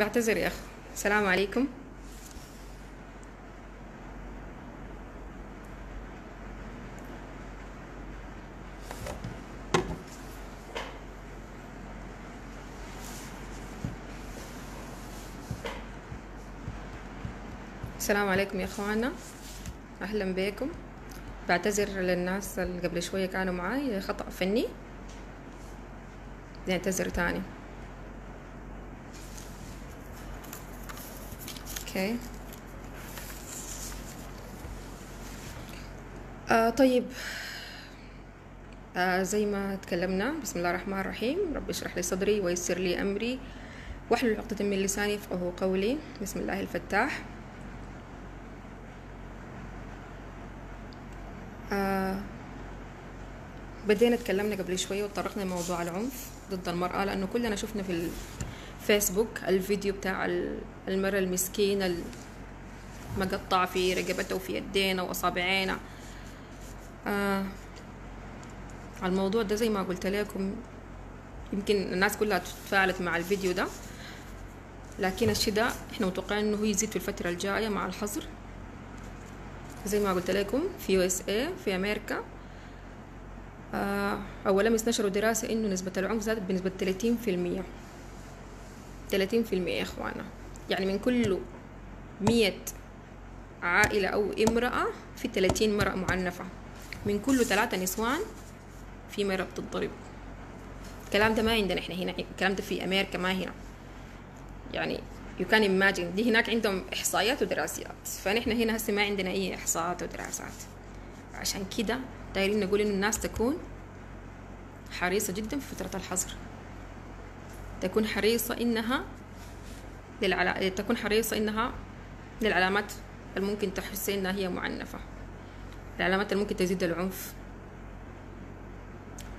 بعتذر يا اخ. السلام عليكم. السلام عليكم يا اخوانا، اهلا بكم. بعتذر للناس اللي قبل شويه كانوا معاي، خطأ فني، نعتذر تاني. اوكي طيب، زي ما تكلمنا، بسم الله الرحمن الرحيم. رب اشرح لي صدري ويسر لي امري واحلل عقدة من لساني يفقهوا قولي. بسم الله الفتاح. بدينا تكلمنا قبل شوية وتطرقنا لموضوع العنف ضد المرأة، لأنه كلنا شفنا في الفيسبوك الفيديو بتاع المرأة المسكينة المقطعة في رقبتها وفي يدينا وأصابعينا. الموضوع ده زي ما قلت لكم، يمكن الناس كلها تفاعلت مع الفيديو ده، لكن الشيء ده احنا متوقعين انه يزيد في الفترة الجاية مع الحظر زي ما قلت لكم في USA في أمريكا. أول أمس نشروا دراسة إنه نسبة العنف زادت بنسبة 30%، 30% يا إخوانا، يعني من كل 100 عائلة أو امرأة في 30 مرأة معنفة، من كل 3 نسوان في مرأة بتتضرب. الكلام ده ما عندنا إحنا هنا، الكلام ده في أمريكا ما هنا، يعني you can imagine. دي هناك عندهم إحصائيات ودراسات، فنحن هنا هسه ما عندنا أي إحصاءات ودراسات. عشان كده دايرين نقول إنه الناس تكون حريصة جدا في فترة الحظر، تكون حريصة إنها تكون حريصة إنها للعلامات الممكن تحس إنها هي معنفة، العلامات الممكن تزيد العنف.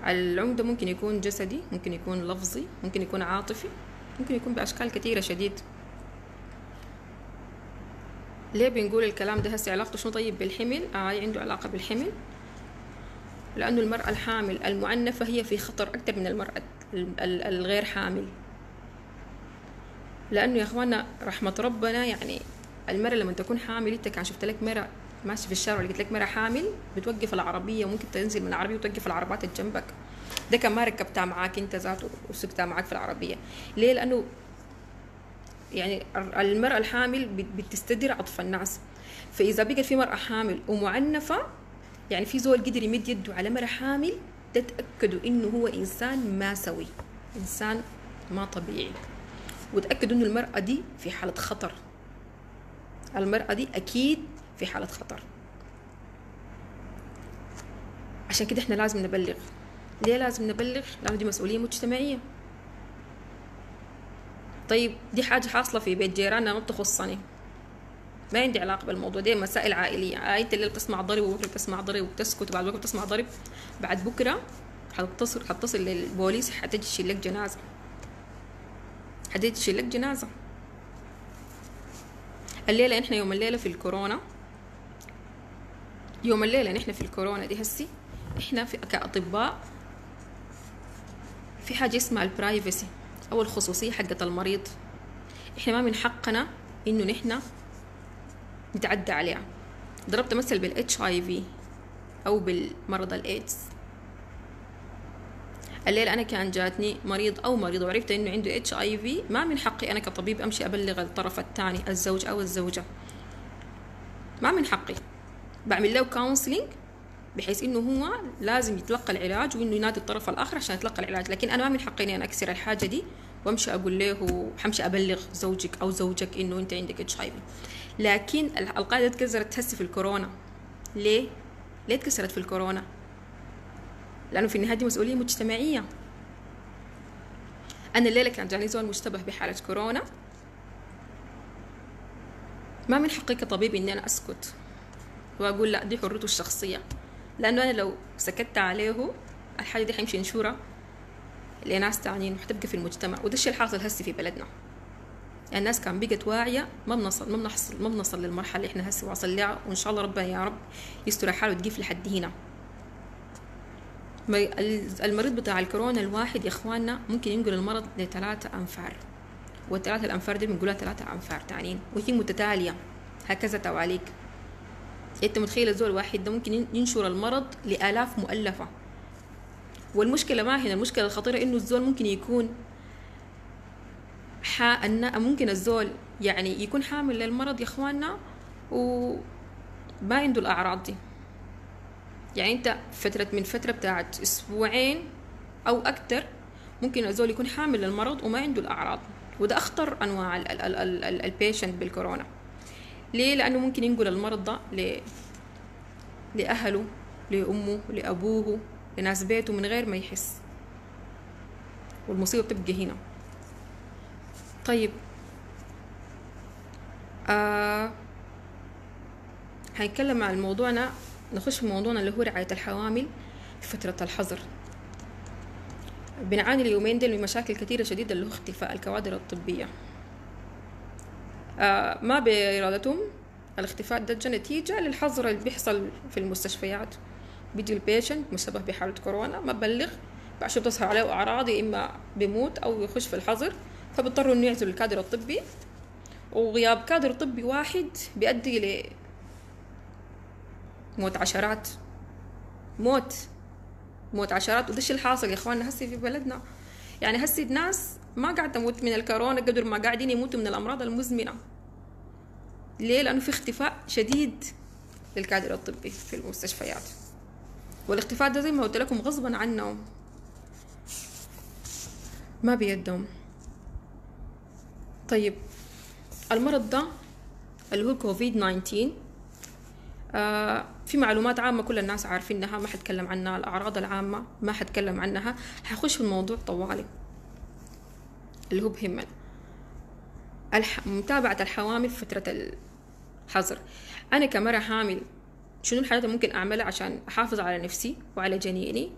العنف ده ممكن يكون جسدي، ممكن يكون لفظي، ممكن يكون عاطفي، ممكن يكون بأشكال كثيرة شديد. ليه بنقول الكلام ده هسه؟ علاقته شنو طيب بالحمل؟ عنده علاقة بالحمل، لأنه المرأة الحامل المعنفة هي في خطر أكثر من المرأة الغير حامل، لأنه يا إخوانا رحمة ربنا، يعني المرأة لما تكون حامل، أنت كان شفت لك مرأة ماشية في الشارع ولقيت لك مرأة حامل بتوقف العربية، ممكن تنزل من العربية وتوقف العربات اللي جنبك، ده كان ما ركبتها معاك أنت ذاته وسكتها معاك في العربية. ليه؟ لأنه يعني المرأة الحامل بتستدير عطف الناس، فإذا بقت في مرأة حامل ومعنفة، يعني في زول قدر يمد يده على مرأة حامل، ده تأكدوا إنه هو إنسان ما سوي، إنسان ما طبيعي، وتأكدوا إنه المرأة دي في حالة خطر، المرأة دي أكيد في حالة خطر. عشان كده إحنا لازم نبلغ. ليه لازم نبلغ؟ لأنه دي مسؤولية مجتمعية. طيب دي حاجة حاصلة في بيت جيراننا ما بتخصني، ما عندي علاقة بالموضوع، دي مسائل عائلية. انت اللي بتسمع ضرب وبكره بتسمع ضرب وبتسكت، وبعد بكره بتسمع ضرب، بعد بكره حتصل للبوليس، حتجي تشيل لك جنازة، حتجي تشيل لك جنازة. الليلة نحن يوم الليلة في الكورونا، يوم الليلة نحن في الكورونا دي هسي احنا كأطباء في حاجة اسمها البرايفسي أو الخصوصية حقة المريض، إحنا ما من حقنا إنه نحن نتعدى عليها. ضربت مثل بالHIV أو بالمرض الإيدز. الليلة أنا كان جاتني مريض أو مريضة وعرفت إنه عنده HIV، ما من حقي أنا كطبيب أمشي أبلغ الطرف الثاني، الزوج أو الزوجة، ما من حقي. بعمل له كونسلينج بحيث إنه هو لازم يتلقى العلاج، وإنه ينادي الطرف الآخر عشان يتلقى العلاج، لكن أنا ما من حقي إني أنا أكسر الحاجة دي وأمشي أقول له حمشي أبلغ زوجك أو زوجك إنه أنت عندك HIV. لكن القاعدة اتكسرت هسه في الكورونا. ليه؟ ليه اتكسرت في الكورونا؟ لأنه في النهاية دي مسؤولية مجتمعية. أنا الليلة كان جاني زول مشتبه بحالة كورونا، ما من حقي كطبيب إني أنا أسكت وأقول لا، دي حريته الشخصية، لأنه أنا لو سكتت عليه الحاجة دي حيمشي ينشورها لناس تانيين وحتبقى في المجتمع، وده الشيء الحاصل هسي في بلدنا. الناس كان بقت واعية، ما بنصل للمرحلة اللي احنا هسي واصل لها، وإن شاء الله ربنا يا رب يستر حاله وتقيف لحد هنا. المريض بتاع الكورونا الواحد يا إخواننا ممكن ينقل المرض ل3 أنفار، والثلاثة الأنفار دي بنقولها ثلاثة أنفار تانيين وهي متتالية هكذا تواليك. أنت متخيل الزول واحد ده ممكن ينشر المرض لآلاف مؤلفة. والمشكلة ما هنا، المشكلة الخطيرة إنه الزول ممكن يكون ممكن الزول يعني يكون حامل للمرض يا إخواننا وما عنده الأعراض دي. يعني أنت من فترة بتاعت أسبوعين أو أكتر ممكن الزول يكون حامل للمرض وما عنده الأعراض، وده أخطر أنواع البيشنت بالكورونا. ليه؟ لأنه ممكن ينقل المرض ده لأهله، لأمه، لأبوه، لناس بيته من غير ما يحس، والمصيبة بتبقى هنا. طيب هنتكلم عن موضوعنا، نخش في موضوعنا اللي هو رعاية الحوامل في فترة الحظر. بنعاني اليومين دول من مشاكل كثيرة شديدة اللي هو اختفاء الكوادر الطبية. ما بإرادتهم الاختفاء ده جا نتيجة للحظر اللي بيحصل في المستشفيات. بيجي البيشنت مشابه بحالة كورونا ما ببلغ، عشان بتظهر عليه أعراض يا إما بيموت أو يخش في الحظر، فبيضطروا إنه يعزلوا الكادر الطبي، وغياب كادر طبي واحد بيؤدي لموت عشرات، موت عشرات. وده الشيء الحاصل يا إخواننا هسي في بلدنا. يعني هسي الناس ما قاعدة تموت من الكورونا قدر ما قاعدين يموتوا من الأمراض المزمنة. ليه؟ لأنه في اختفاء شديد للكادر الطبي في المستشفيات، والاختفاء ده زي ما قلت لكم غصبا عنهم ما بيدهم. طيب المرض ده اللي هو كوفيد 19 في معلومات عامة كل الناس عارفينها، ما حتكلم عنها، الأعراض العامة ما حتكلم عنها، حخش في الموضوع طوالي اللي هو بهمنا متابعة الحوامل في فترة الحظر. أنا كمرأة حامل شنو الحاجات اللي ممكن أعملها عشان أحافظ على نفسي وعلى جنيني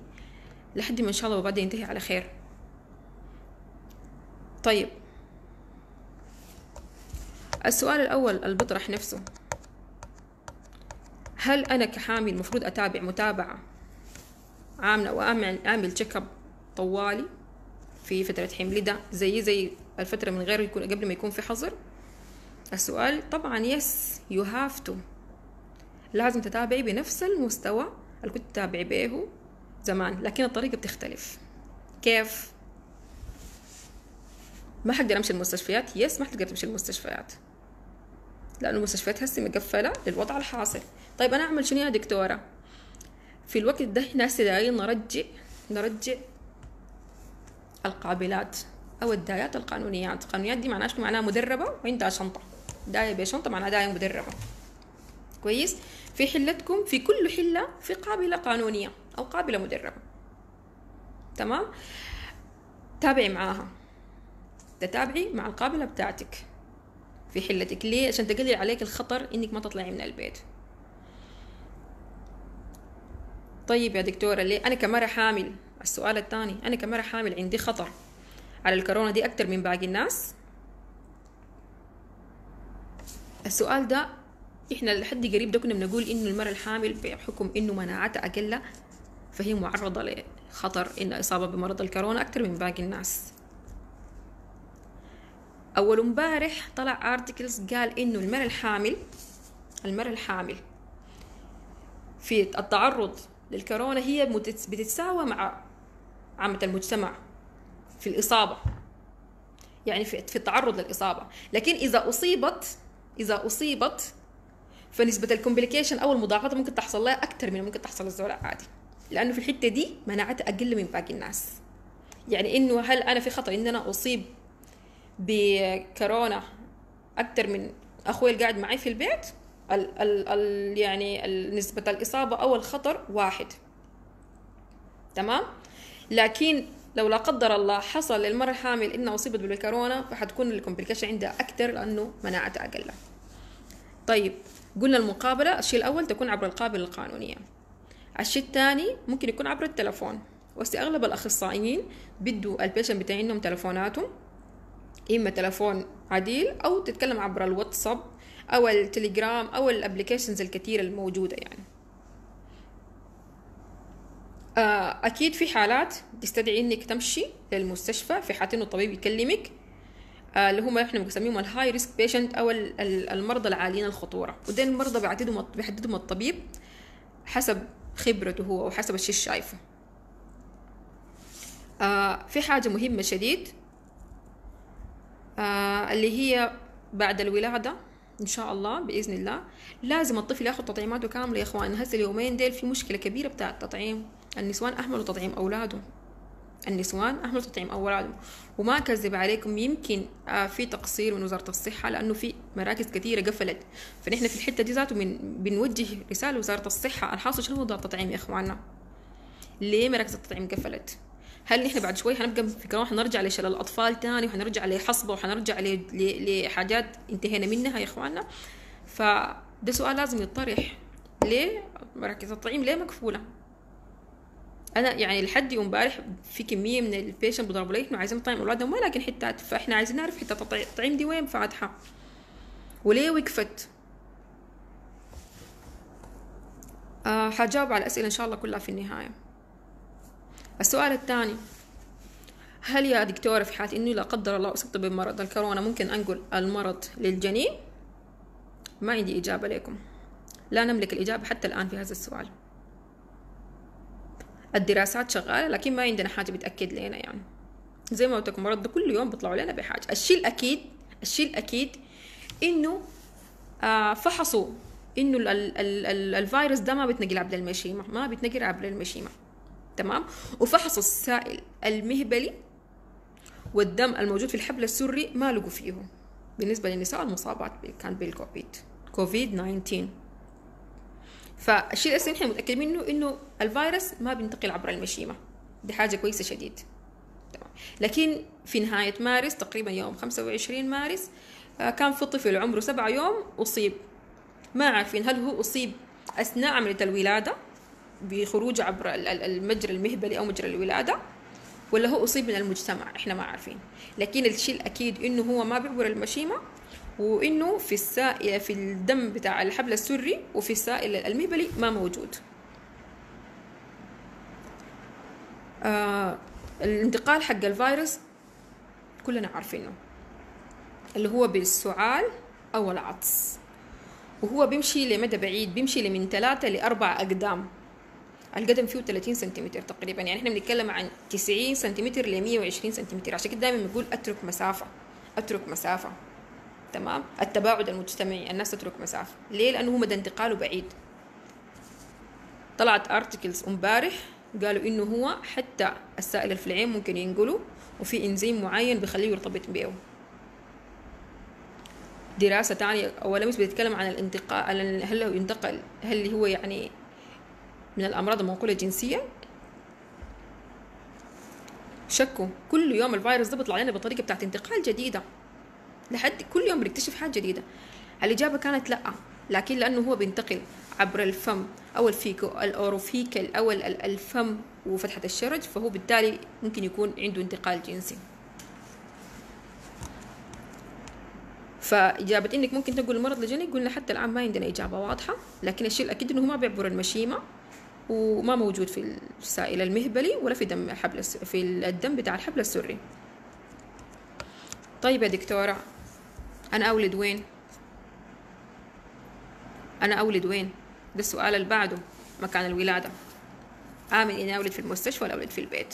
لحد ما إن شاء الله وبعد ينتهي على خير. طيب السؤال الأول اللي بطرح نفسه، هل أنا كحامل مفروض أتابع متابعة عامة وأعمل تشيك أب طوالي في فترة حملي ده زي الفترة من غير يكون قبل ما يكون في حظر؟ السؤال طبعا يس، يو هاف تو، لازم تتابعي بنفس المستوى اللي كنت تتابعي بيه زمان، لكن الطريقة بتختلف. كيف؟ ما حقدر أمشي المستشفيات، يس ما حقدر تمشي المستشفيات لأنه المستشفيات هسي مقفلة للوضع الحاصل. طيب أنا أعمل شنو يا دكتورة؟ في الوقت ده ناس دايرين نرجع القابلات أو الدايات القانونيات. القانونيات دي معناها شنو؟ معناها مدربة وعندها شنطة، داية بشنطة معناها داية مدربة. كويس؟ في حلتكم في كل حلة في قابلة قانونية أو قابلة مدربة، تمام؟ تابعي معاها، تتابعي مع القابلة بتاعتك في حلتك. ليه؟ عشان تقلل عليك الخطر إنك ما تطلعي من البيت. طيب يا دكتورة ليه أنا كمرأة حامل، السؤال الثاني، أنا كمرأة حامل عندي خطر على الكورونا دي أكتر من باقي الناس؟ السؤال ده إحنا لحد قريب ده كنا بنقول إنه المرأة الحامل بحكم إنه مناعتها أقل فهي معرضة لخطر إن إصابة بمرض الكورونا أكتر من باقي الناس. أول امبارح طلع ارتكلز قال إنه المرأة الحامل في التعرض للكورونا هي بتتساوى مع عامة المجتمع في الإصابة، يعني في التعرض للإصابة. لكن إذا أصيبت فنسبة الكومبليكيشن أو المضاعفات ممكن تحصل لها أكتر من ممكن تحصل للزولاء عادي، لأنه في الحتة دي مناعتها أقل من باقي الناس. يعني إنه هل أنا في خطر إن أنا أصيب بكورونا أكتر من أخوي اللي قاعد معي في البيت؟ يعني نسبة الإصابة أو الخطر واحد، تمام؟ لكن لو لا قدر الله حصل للمرأة الحامل إنها أصيبت بالكورونا فحتكون الكومبليكيشن عندها أكتر لأنه مناعتها أقل. طيب قلنا المقابلة، الشيء الأول تكون عبر القابلة القانونية، الشيء الثاني ممكن يكون عبر التلفون. وأغلب الأخصائيين بدوا البيشنت بتاعينهم تلفوناتهم، إما تلفون عديل أو تتكلم عبر الواتساب أو التليجرام أو الابليكيشنز الكثيرة الموجودة. يعني أكيد في حالات تستدعي إنك تمشي للمستشفى، في حالات إنه الطبيب يكلمك اللي هم احنا بنسميهم الهاي ريسك بيشنت او المرضى العاليين الخطوره. ودين المرضى بيحددهم الطبيب حسب خبرته هو وحسب الشيء شايفه. في حاجه مهمه شديد اللي هي بعد الولاده ان شاء الله باذن الله لازم الطفل ياخذ تطعيماته كامله يا اخوان. هسه اليومين ديل في مشكله كبيره بتاع التطعيم، النسوان اهملوا تطعيم اولادهم، وما كذب عليكم يمكن في تقصير من وزاره الصحه لانه في مراكز كثيره قفلت، فنحن في الحته دي ذاته بنوجه رساله لوزاره الصحه الحاصل شنو وضع التطعيم يا اخواننا؟ ليه مراكز التطعيم قفلت؟ هل نحن بعد شوي حنبقى في كرامه حنرجع لشلل الاطفال ثاني وحنرجع لحصبه وحنرجع لحاجات انتهينا منها يا اخواننا؟ فده سؤال لازم يطرح، ليه مراكز التطعيم ليه مقفوله؟ انا يعني لحد يوم امبارح في كميه من البيشنت بضربوا لي انه عايزين نطعم اولادنا وما لاقين حتات، فاحنا عايزين نعرف حتات التطعيم دي وين فاتحه وليه وقفت. حجاوب على الاسئله ان شاء الله كلها في النهايه. السؤال الثاني، هل يا دكتوره في حالة اني لا قدر الله اصبت بمرض الكورونا ممكن انقل المرض للجنين؟ ما عندي اجابه لكم، لا نملك الاجابه حتى الان في هذا السؤال. الدراسات شغاله لكن ما عندنا حاجه بتاكد لنا، يعني زي ما قلت لكم المرض ده كل يوم بيطلعوا لنا بحاجه. الشيء الاكيد انه فحصوا انه الفيروس ده ما بيتنقل عبر المشيمه، تمام؟ وفحصوا السائل المهبلي والدم الموجود في الحبل السري ما لقوا فيه بالنسبه للنساء المصابات كان بالكوفيد 19. فالشيء الاساسي نحن متاكدين منه انه الفيروس ما بينتقل عبر المشيمه، دي حاجه كويسه شديد، تمام. لكن في نهايه مارس تقريبا يوم 25 مارس كان في طفل عمره 7 يوم اصيب، ما عارفين هل هو اصيب اثناء عمليه الولاده بخروجه عبر المجرى المهبلي او مجرى الولاده، ولا هو اصيب من المجتمع، احنا ما عارفين. لكن الشيء الاكيد انه هو ما بيعبر المشيمه، وانه في السائل في الدم بتاع الحبل السري وفي السائل المهبلي ما موجود. الانتقال حق الفيروس كلنا عارفينه اللي هو بالسعال او العطس، وهو بيمشي لمدى بعيد، بيمشي من 3 ل4 أقدام، القدم فيه 30 سنتيمتر تقريبا، يعني احنا بنتكلم عن 90 سنتيمتر ل 120 سنتيمتر. عشان كده دايما بنقول اترك مسافه، تمام. التباعد المجتمعي الناس تترك مسافه، ليه؟ لانه مدى انتقاله بعيد. طلعت ارتكلز امبارح قالوا انه هو حتى السائل الفلعين ممكن ينقله، وفي انزيم معين بيخليه يرتبط بيه. دراسه ثانيه اولا مش بتتكلم عن الانتقال، هل هو ينتقل، هل هو يعني من الامراض المنقوله جنسيا. شكوا كل يوم الفيروس ده بيطلع لنا بطريقه بتاعت انتقال جديده، لحد كل يوم بنكتشف حاجه جديده. الاجابه كانت لا، لكن لانه هو بينتقل عبر الفم او الفيكو الاوروفيكال او الفم وفتحه الشرج، فهو بالتالي ممكن يكون عنده انتقال جنسي. فاجابه انك ممكن تنقل المرض لجنين قلنا حتى الان ما عندنا اجابه واضحه، لكن الشيء الاكيد انه ما بيعبر المشيمه وما موجود في السائل المهبلي ولا في دم الحبل في الدم بتاع الحبل السري. طيب يا دكتورة أنا أولد وين؟ ده السؤال اللي بعده مكان الولادة. آمن إني أولد في المستشفى ولا أولد في البيت؟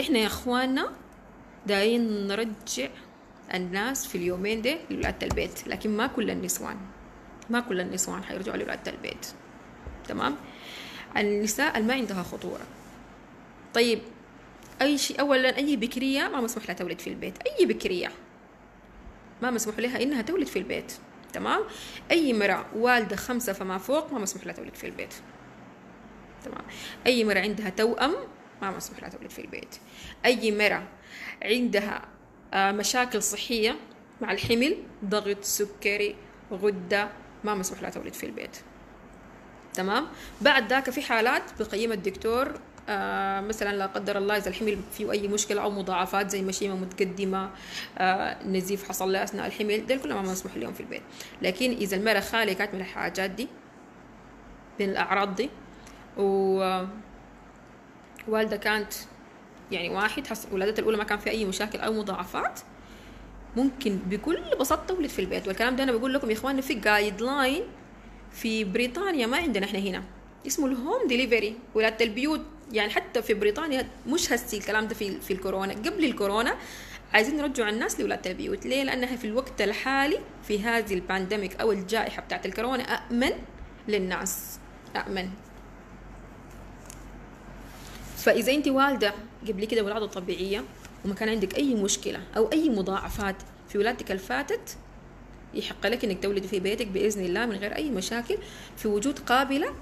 إحنا يا إخواننا دايرين نرجع الناس في اليومين دي لولادة البيت، لكن ما كل النسوان حيرجعوا لولادة البيت، تمام؟ النساء اللي ما عندها خطورة. طيب اي شيء اولا اي بكريه ما مسموح لها تولد في البيت، اي بكريه ما مسموح لها انها تولد في البيت، تمام. اي مرأة والده 5 فما فوق ما مسموح لها تولد في البيت، تمام. اي مرأة عندها توأم ما مسموح لها تولد في البيت. اي مرأة عندها مشاكل صحيه مع الحمل، ضغط، سكري، غده، ما مسموح لها تولد في البيت، تمام. بعد ذاك في حالات بقيمة الدكتور مثلا لا قدر الله اذا الحمل فيه اي مشكله او مضاعفات زي مشيمه متقدمه، نزيف حصل له اثناء الحمل، دول كلها ما مسموح لهم في البيت. لكن اذا المراه خاليه كانت من الحاجات دي من الاعراض دي ووالده كانت يعني واحد ولادتها الاولى ما كان فيها اي مشاكل او مضاعفات، ممكن بكل بساطه تولد في البيت. والكلام ده انا بقول لكم يا اخواننا في جايد لاين في بريطانيا، ما عندنا احنا هنا، اسمه الهوم ديليفري، ولاده البيوت. يعني حتى في بريطانيا مش هسي الكلام ده في الكورونا، قبل الكورونا عايزين نرجع الناس لولاده البيوت. ليه؟ لانها في الوقت الحالي في هذه البانديميك او الجائحه بتاعت الكورونا امن للناس، امن. فاذا انت والده قبل كده ولاده طبيعيه وما كان عندك اي مشكله او اي مضاعفات في ولادتك الفاتت، يحق لك انك تولدي في بيتك باذن الله من غير اي مشاكل، في وجود قابله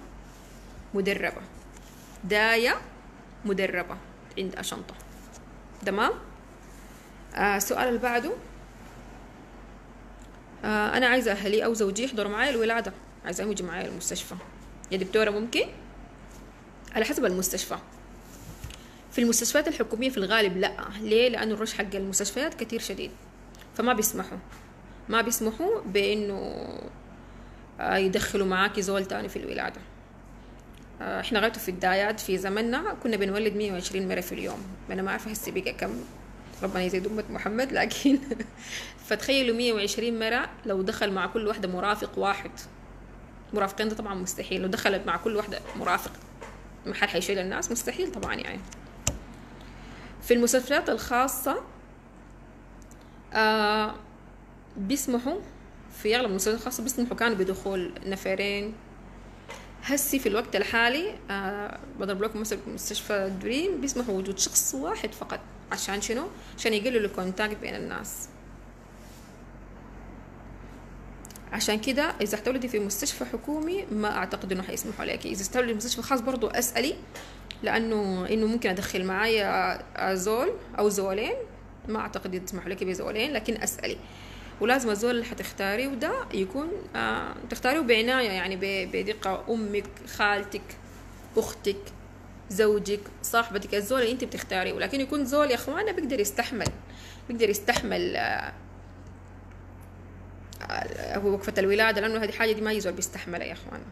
مدربه، دايه مدربه عندها شنطه. تمام. السؤال اللي بعده، انا عايزه اهلي او زوجي يحضروا معايا الولاده، عايزه يجي معايا المستشفى يا دكتوره، ممكن؟ على حسب المستشفى. في المستشفيات الحكوميه في الغالب لا. ليه؟ لانه الرش حق المستشفيات كتير شديد، فما بيسمحوا، ما بيسمحوا بانه يدخلوا معاكي زول تاني في الولاده. احنا غايته في الدايات في زمننا كنا بنولد 120 مره في اليوم، انا ما عارفه هسه بقى كم، ربنا يزيد امه محمد، لكن فتخيلوا 120 مره لو دخل مع كل واحده مرافق واحد، مرافقين ده طبعا مستحيل، لو دخلت مع كل واحده مرافق محل حيشيل الناس مستحيل طبعا. يعني في المستشفيات الخاصة بيسمحوا، في أغلب المستشفيات الخاصة بيسمحوا كانوا بدخول نفرين. هسي في الوقت الحالي بضرب لكم مثلا مستشفى دريم بيسمحوا وجود شخص واحد فقط، عشان شنو؟ عشان يقللوا الكونتاكت بين الناس. عشان كده إذا هتولدي في مستشفى حكومي ما أعتقد إنه هيسمحوا لكي. إذا هتولدي في مستشفى خاص برضو أسألي، لانه ممكن ادخل معايا زول او زولين، ما اعتقد يسمحوا لك بزولين، لكن اسالي. ولازم الزول اللي حتختاري وده يكون تختاريه بعنايه، يعني بدقه. امك، خالتك، اختك، زوجك، صاحبتك، الزول اللي انت بتختاريه، ولكن يكون زول يا اخوانا بيقدر يستحمل، بيقدر يستحمل وقفه الولاده، لانه هذه حاجه دي ما يزول بيستحملها يا اخوانا.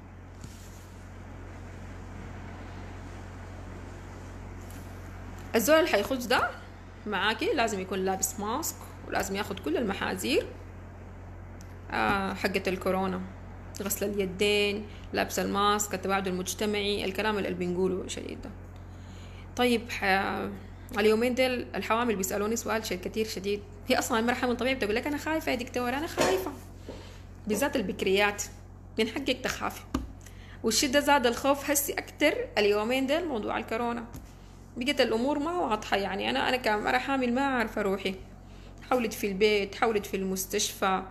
الزول اللي حيخش ده معاكي لازم يكون لابس ماسك، ولازم ياخد كل المحاذير حقة الكورونا، غسل اليدين، لابس الماسك، التباعد المجتمعي، الكلام اللي بنقوله شديد ده. طيب اليومين ديل الحوامل بيسألوني سؤال كتير شديد، هي أصلا المرأة حامل طبيعي بتقول لك أنا خايفة يا دكتور، أنا خايفة، بالذات البكريات من حقك تخافي، والشدة زاد الخوف هسي أكتر اليومين ديل موضوع الكورونا، بقت الامور ما واضحه. يعني انا كمرأة حامل ما عارفه روحي، حولت في البيت، حولت في المستشفى،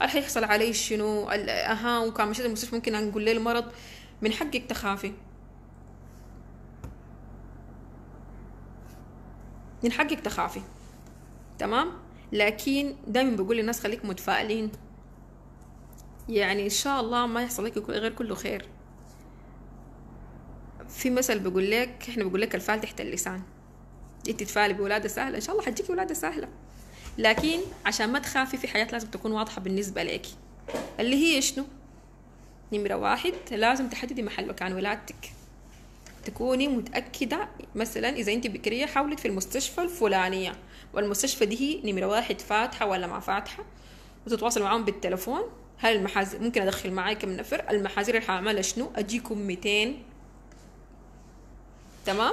هل حيحصل علي شنو؟ اها، وكان مشيت المستشفى ممكن نقول لي المرض، من حقك تخافي، من حقك تخافي. تمام. لكن دايما بقول للناس خليك متفائلين، يعني ان شاء الله ما يحصل لك غير كله خير. في مثل بقول لك، احنا بقول لك الفعل تحت اللسان، انت تفعلي بولاده سهله ان شاء الله هتجيكي ولاده سهله، لكن عشان ما تخافي في حياه لازم تكون واضحه بالنسبه ليكي اللي هي شنو. نمره واحد، لازم تحددي محل مكان ولادتك، تكوني متاكده. مثلا اذا انت بكريه حاولت في المستشفى الفلانيه، والمستشفى دي هي نمره واحد فاتحه ولا ما فاتحه، وتتواصل معاهم بالتليفون، هل المحاذير ممكن ادخل معايا كم نفر، المحاذير اللي هعملها شنو، اجيكم 200. تمام.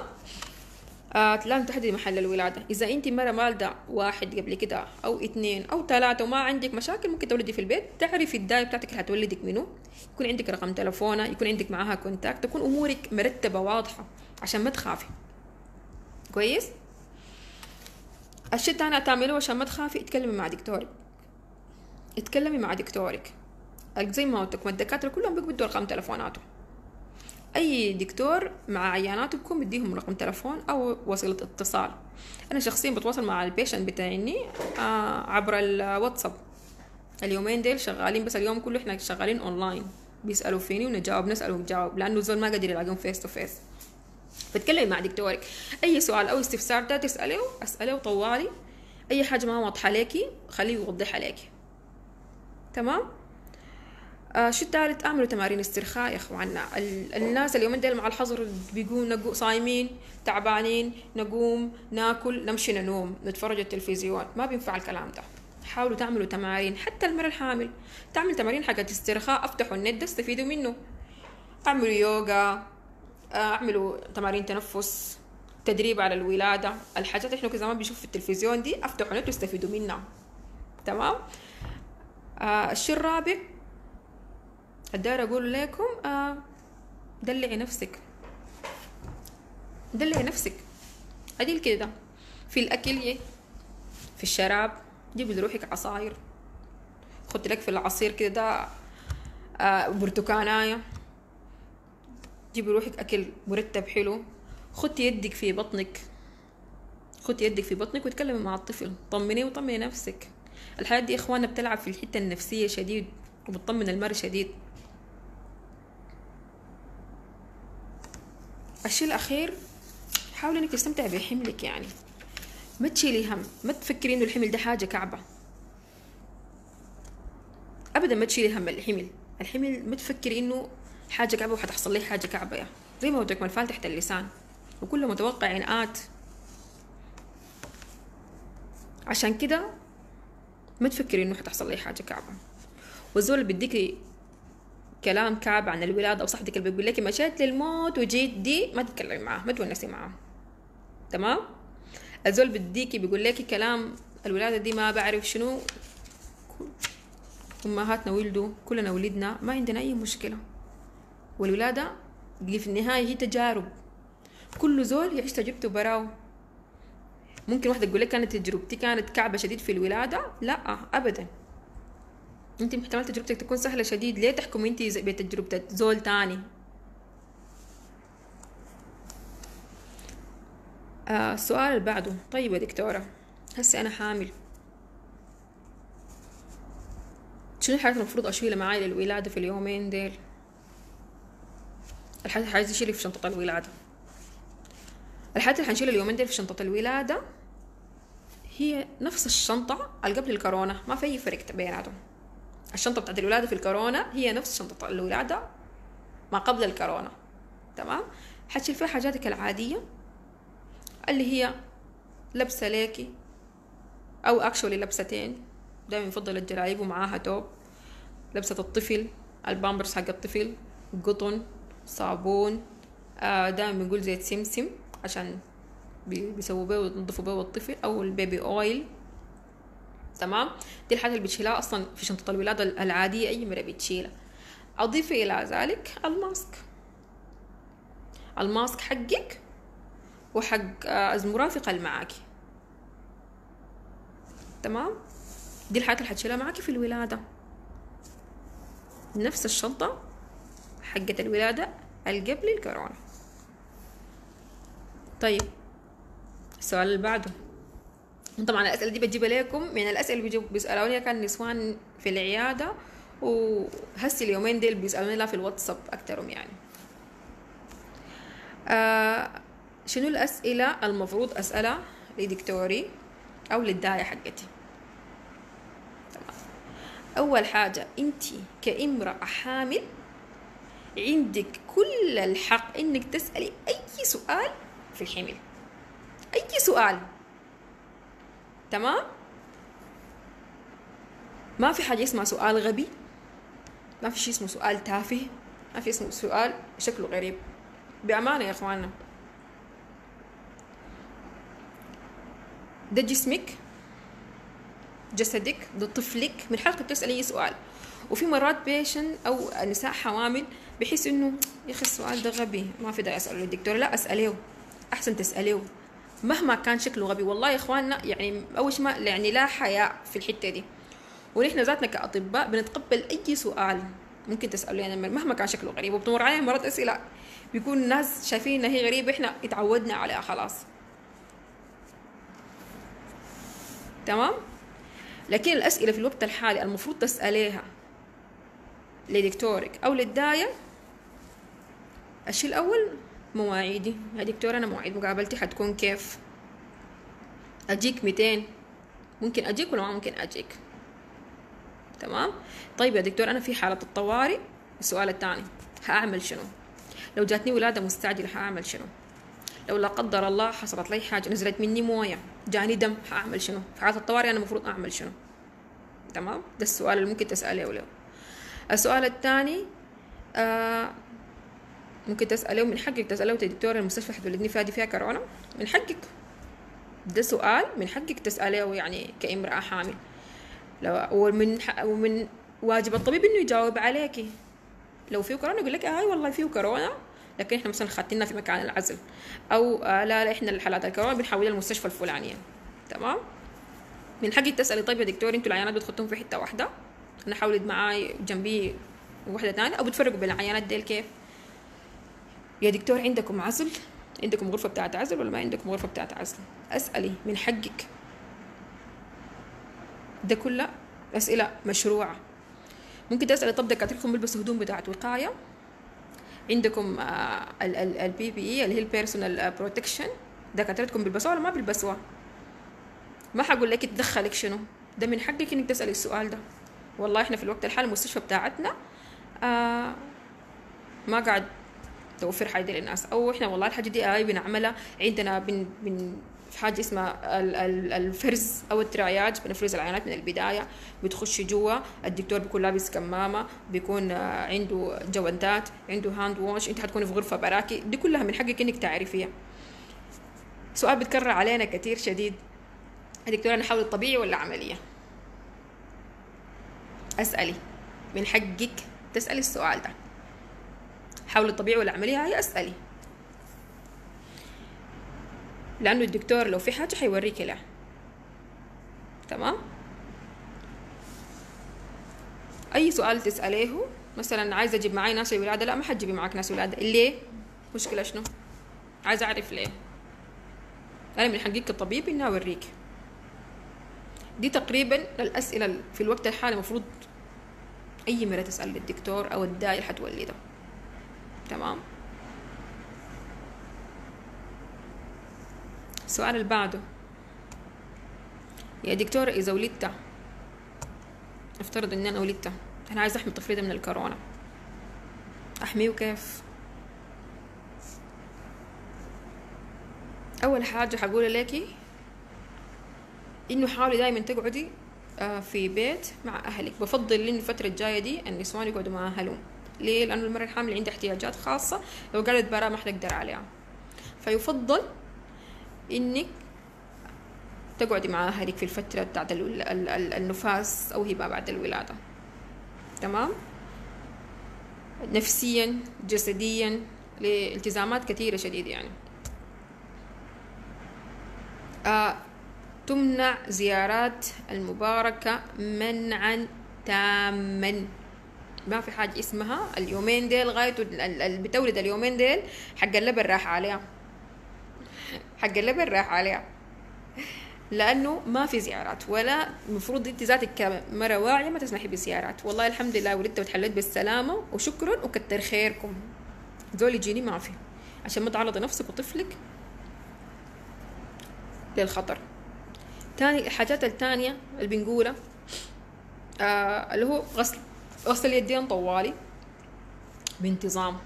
لازم تحددي محل الولاده. اذا انت مره مالده واحد قبل كده او 2 أو 3 وما عندك مشاكل، ممكن تولدي في البيت، تعرفي الدايه بتاعتك اللي هتولدك منه، يكون عندك رقم تلفونه، يكون عندك معاها كونتاكت، تكون امورك مرتبه واضحه عشان ما تخافي. كويس. الشيء الثاني هتعملوه عشان ما تخافي، اتكلمي مع دكتورك، اتكلمي مع دكتورك زي ما قلت لكم، الدكاتره كلهم بيقبضوا رقم تلفوناتهم، اي دكتور مع عياناته بكون بديهم رقم تلفون او وسيله اتصال. انا شخصيا بتواصل مع البيشنت بتاعني عبر الواتساب، اليومين ديل شغالين، بس اليوم كله احنا شغالين اونلاين، بيسالوا فيني ونجاوب، نسال ونجاوب، لانه الزول ما قادر يلاقيهم فيس تو فيس. فتكلمي مع دكتورك، اي سؤال او استفسار ده تساليه، اساليه طوالي، اي حاجه ما واضحه ليكي خليه يوضحها ليكي. تمام. شو الثالث؟ اعملوا تمارين استرخاء يا اخوانا. الناس اليومين ديل مع الحظر بيقوموا صايمين تعبانين، نقوم ناكل، نمشي ننوم، نتفرج التلفزيون، ما بينفع الكلام ده. حاولوا تعملوا تمارين، حتى المرأة الحامل تعمل تمارين حاجة استرخاء، افتحوا النت ده استفيدوا منه، اعملوا يوغا، اعملوا تمارين تنفس، تدريب على الولادة، الحاجات احنا كزمان بنشوف في التلفزيون دي افتحوا النت واستفيدوا منها. تمام. الشيء الرابع الدار اقول لكم دلعي نفسك، دلعي نفسك عديل كده في الاكل، في الشراب، جيب لروحك عصاير، خد لك في العصير كده برتقانايه، جيب لروحك اكل مرتب حلو، خد يدك في بطنك، خد يدك في بطنك وتكلمي مع الطفل، طمنيه وطمني نفسك. الحياة دي اخوانا بتلعب في الحته النفسيه شديد وبتطمن المرء شديد. الشيء الاخير حاولي انك تستمتعي بحملك، يعني ما تشيلي هم، ما تفكري انه الحمل ده حاجه كعبه ابدا، ما تشيلي هم الحمل، الحمل ما تفكري انه حاجه كعبه وحتحصل لي حاجه كعبه، يعني زي ما قلت لك منفعل تحت اللسان وكله متوقع عنقات. عشان كده ما تفكري انه حتحصل لي حاجه كعبه، والزول بيديكي كلام كعب عن الولادة او صاحبتك اللي بيقول لك مشيت للموت وجيت دي، ما تتكلمي معاه، ما تونسي معاه. تمام. الزول بديكي بيقول لك كلام الولادة دي ما بعرف شنو، امهاتنا ولدوا، كلنا ولدنا، ما عندنا اي مشكلة، والولادة في النهاية هي تجارب، كل زول يعيش تجربته براو. ممكن واحدة تقول لك انا تجربتي كانت كعبة شديد في الولادة، لا ابدا، انت محتمل تجربتك تكون سهلة شديد، ليه تحكمي انت بتجربة زول تاني؟ السؤال اللي بعده، طيب يا دكتورة هسه انا حامل، شنو الحاجات المفروض اشيلها معاي للولادة في اليومين ديل؟ الحاجات اللي عايز اشيلها في شنطة الولادة، الحاجات اللي حنشيلها اليومين ديل في شنطة الولادة هي نفس الشنطة اللي قبل الكورونا، ما في اي فرق بيناتهم. الشنطة بتاعت الولادة في الكورونا هي نفس شنطة الولادة ما قبل الكورونا. تمام. حتشيل فيها حاجاتك العادية اللي هي لبسة ليكي أو أكشولي لبستين، دايما يفضل الجلايب ومعاها توب، لبسة الطفل، البامبرز حق الطفل، قطن، صابون، دايما بنقول زيت سمسم عشان بيسووا بيه وينضفوا بيه الطفل، أو البيبي أويل. تمام. دي الحاجة اللي بتشيلها أصلا في شنطة الولادة العادية، أي مرة بتشيلها. أضيف إلى ذلك الماسك، الماسك حقك وحق المرافقة اللي معاكي. تمام. دي الحاجات اللي حتشيلها معاكي في الولادة، نفس الشنطة حقة الولادة القبل الكورونا. طيب السؤال اللي بعده، طبعا الاسئله دي بتجيبها لكم، يعني الاسئله اللي بيسالوني كان نسوان في العياده، وهسي اليومين ديل بيسالوني لها في الواتساب اكترهم، يعني شنو الاسئله المفروض اسالها لدكتوري او للداعيه حقتي؟ تمام. اول حاجه، انت كامراه حامل عندك كل الحق انك تسالي اي سؤال في الحمل، اي سؤال. تمام. ما في حاجة اسمها سؤال غبي، ما في شيء اسمه سؤال تافه، ما في اسمه سؤال شكله غريب، بأمانة يا اخواننا. ده جسمك، جسدك، ده طفلك، من حقك تسأل اي سؤال. وفي مرات بيشن او نساء حوامل بحس انه يا اخي السؤال ده غبي ما في داعي اسأله للدكتور، لا اسأليه، احسن تسأليه مهما كان شكله غبي. والله يا اخواننا يعني اول شيء يعني لا حياء في الحته دي، ونحن ذاتنا كاطباء بنتقبل اي سؤال ممكن تسالوا لنا مهما كان شكله غريب. وبتمر علينا مرات اسئله بيكون الناس شايفين انها هي غريبه، احنا اتعودنا عليها خلاص. تمام. لكن الاسئله في الوقت الحالي المفروض تساليها لدكتورك او للدايه، الشيء الاول مواعيدي، يا دكتور انا مواعيد مقابلتي حتكون كيف؟ اجيك 200؟ ممكن اجيك ولا ما ممكن اجيك؟ تمام. طيب يا دكتور انا في حالة الطوارئ، السؤال الثاني هاعمل شنو؟ لو جاتني ولادة مستعجلة هاعمل شنو؟ لو لا قدر الله حصلت لي حاجة، نزلت مني موية، جاني دم، هاعمل شنو؟ في حالة الطوارئ انا المفروض اعمل شنو؟ تمام؟ ده السؤال اللي ممكن تسأله له. السؤال الثاني ممكن تسأله، من حقك تسأله دكتور المستشفى حتولدني فيها دي فيها كورونا؟ من حقك، ده سؤال من حقك تسأله يعني كامرأة حامل، ومن واجب الطبيب انه يجاوب عليكي. لو فيه كورونا يقول لك هاي والله فيه كورونا، لكن احنا مثلا خاتينها في مكان العزل، او لا احنا الحالات الكورونا بنحولها للمستشفى الفلانية، تمام؟ من حقك تسألي طيب يا دكتور انتوا العيانات بتحطوهم في حتة واحدة، انا حاولت معاي جنبي واحدة تانية، او بتفرقوا بين العيانات ديل كيف؟ يا دكتور عندكم عزل، عندكم غرفة بتاعت عزل ولا ما عندكم غرفة بتاعت عزل؟ اسألي، من حقك. ده كله أسئلة مشروعة. ممكن تسألي طب دكاتركم بيلبسوا هدوم بتاعت وقاية؟ عندكم البي بي اي اللي هي البيرسونال بروتكشن دكاترتكم بيلبسوها ولا ما بيلبسوها؟ ما حقول لك تدخلك شنو، ده من حقك انك تسألي السؤال ده. والله احنا في الوقت الحالي المستشفى بتاعتنا ما قاعد توفر حاجة دي للناس، او احنا والله الحاجة دي بنعملها عندنا، بن في حاجة اسمها الفرز او الترياج، بنفرز العيانات من البداية، بتخش جوا الدكتور بيكون لابس كمامة، بيكون عنده جوانتات، عنده هاند واش، انت هتكون في غرفة براكي، دي كلها من حقك انك تعرفيها. سؤال بتكرر علينا كتير شديد، دكتور انا حاولت طبيعي ولا عملية؟ اسألي، من حقك تسألي السؤال ده، حاولت طبيعي ولا عملية؟ هاي اسألي، لأنه الدكتور لو في حاجة حيوريك له، تمام؟ أي سؤال تسأليه، مثلا عايزة أجيب معاي ناس الولادة، لا ما حتجيبي معاك ناس الولادة، ليه؟ مشكلة شنو؟ عايزة أعرف ليه؟ أنا من حقيقة الطبيب إني أوريك. دي تقريبا الأسئلة في الوقت الحالي المفروض أي مرة تسأل الدكتور أو الداير حتولده، تمام؟ السؤال اللي بعده، يا دكتور اذا ولدت، افترض ان انا ولدت، انا عايز احمي طفلي من الكورونا، احميه كيف؟ اول حاجه حقولها لك انه حاولي دايما تقعدي في بيت مع اهلك، بفضل ان الفتره الجايه دي النسوان يقعدوا مع اهلهم. ليه؟ لانه المراه الحامل عندها احتياجات خاصه لو قعدت برا ما حتقدر عليها، فيفضل انك تقعدي مع اهلك في الفتره بتاعه النفاس او هي ما بعد الولاده، تمام؟ نفسيا جسديا لالتزامات كثيره شديد يعني. تمنع زيارات المباركه منعا تاما، ما في حاجه اسمها اليومين ديل غايه بتولد اليومين ديل حق اللبن راح عليها، حق اللبن راح عليها، لانه ما في زيارات، ولا المفروض انت ذاتك كمرأة واعية ما تسمحي بزيارات. والله الحمد لله ولدت وتحللت بالسلامة وشكرا وكتر خيركم، ذول يجيني ما في، عشان ما تعرضي نفسك وطفلك للخطر. تاني الحاجات الثانية اللي بنقولها اللي هو غسل اليدين طوالي بانتظام.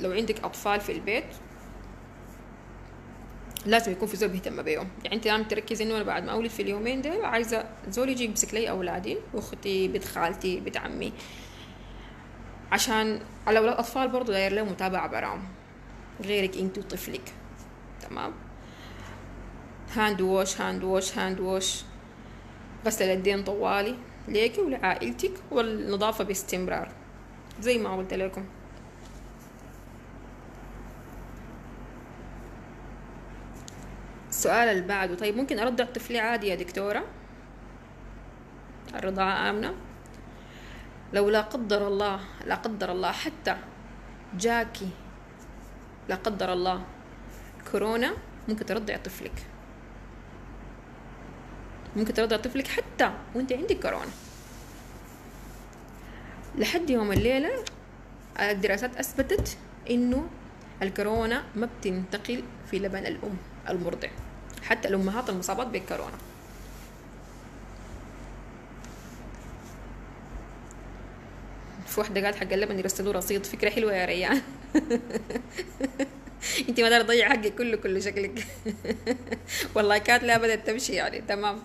لو عندك اطفال في البيت لازم يكون في زول بيهتم بيهم، يعني انت لازم تركزي انه انا بعد ما اولد في اليومين دول عايزه زول يجي يمسك لي اولادي، اختي، بنت خالتي، بنت عمي، عشان على اولاد اطفال برضه داير لهم متابعه براهم، غيرك انت وطفلك، تمام؟ هاند ووش، غسل اليدين طوالي ليكي ولعائلتك، والنظافه باستمرار زي ما قلت لكم. السؤال اللي بعده، طيب ممكن ارضع طفلي عادي يا دكتوره؟ الرضاعه امنه؟ لو لا قدر الله حتى جاكي لا قدر الله كورونا، ممكن ترضع طفلك، ممكن ترضع طفلك حتى وانت عندك كورونا. لحد يوم الليله الدراسات اثبتت انه الكورونا ما بتنتقل في لبن الام المرضع، حتى الأمهات المصابات بالكورونا. في واحدة قالت حق اللبن يرسلوا رصيد، فكرة حلوة يا ريان. انت ما دار تضيع حقك كله شكلك. والله كانت لا بدأت تمشي يعني، تمام.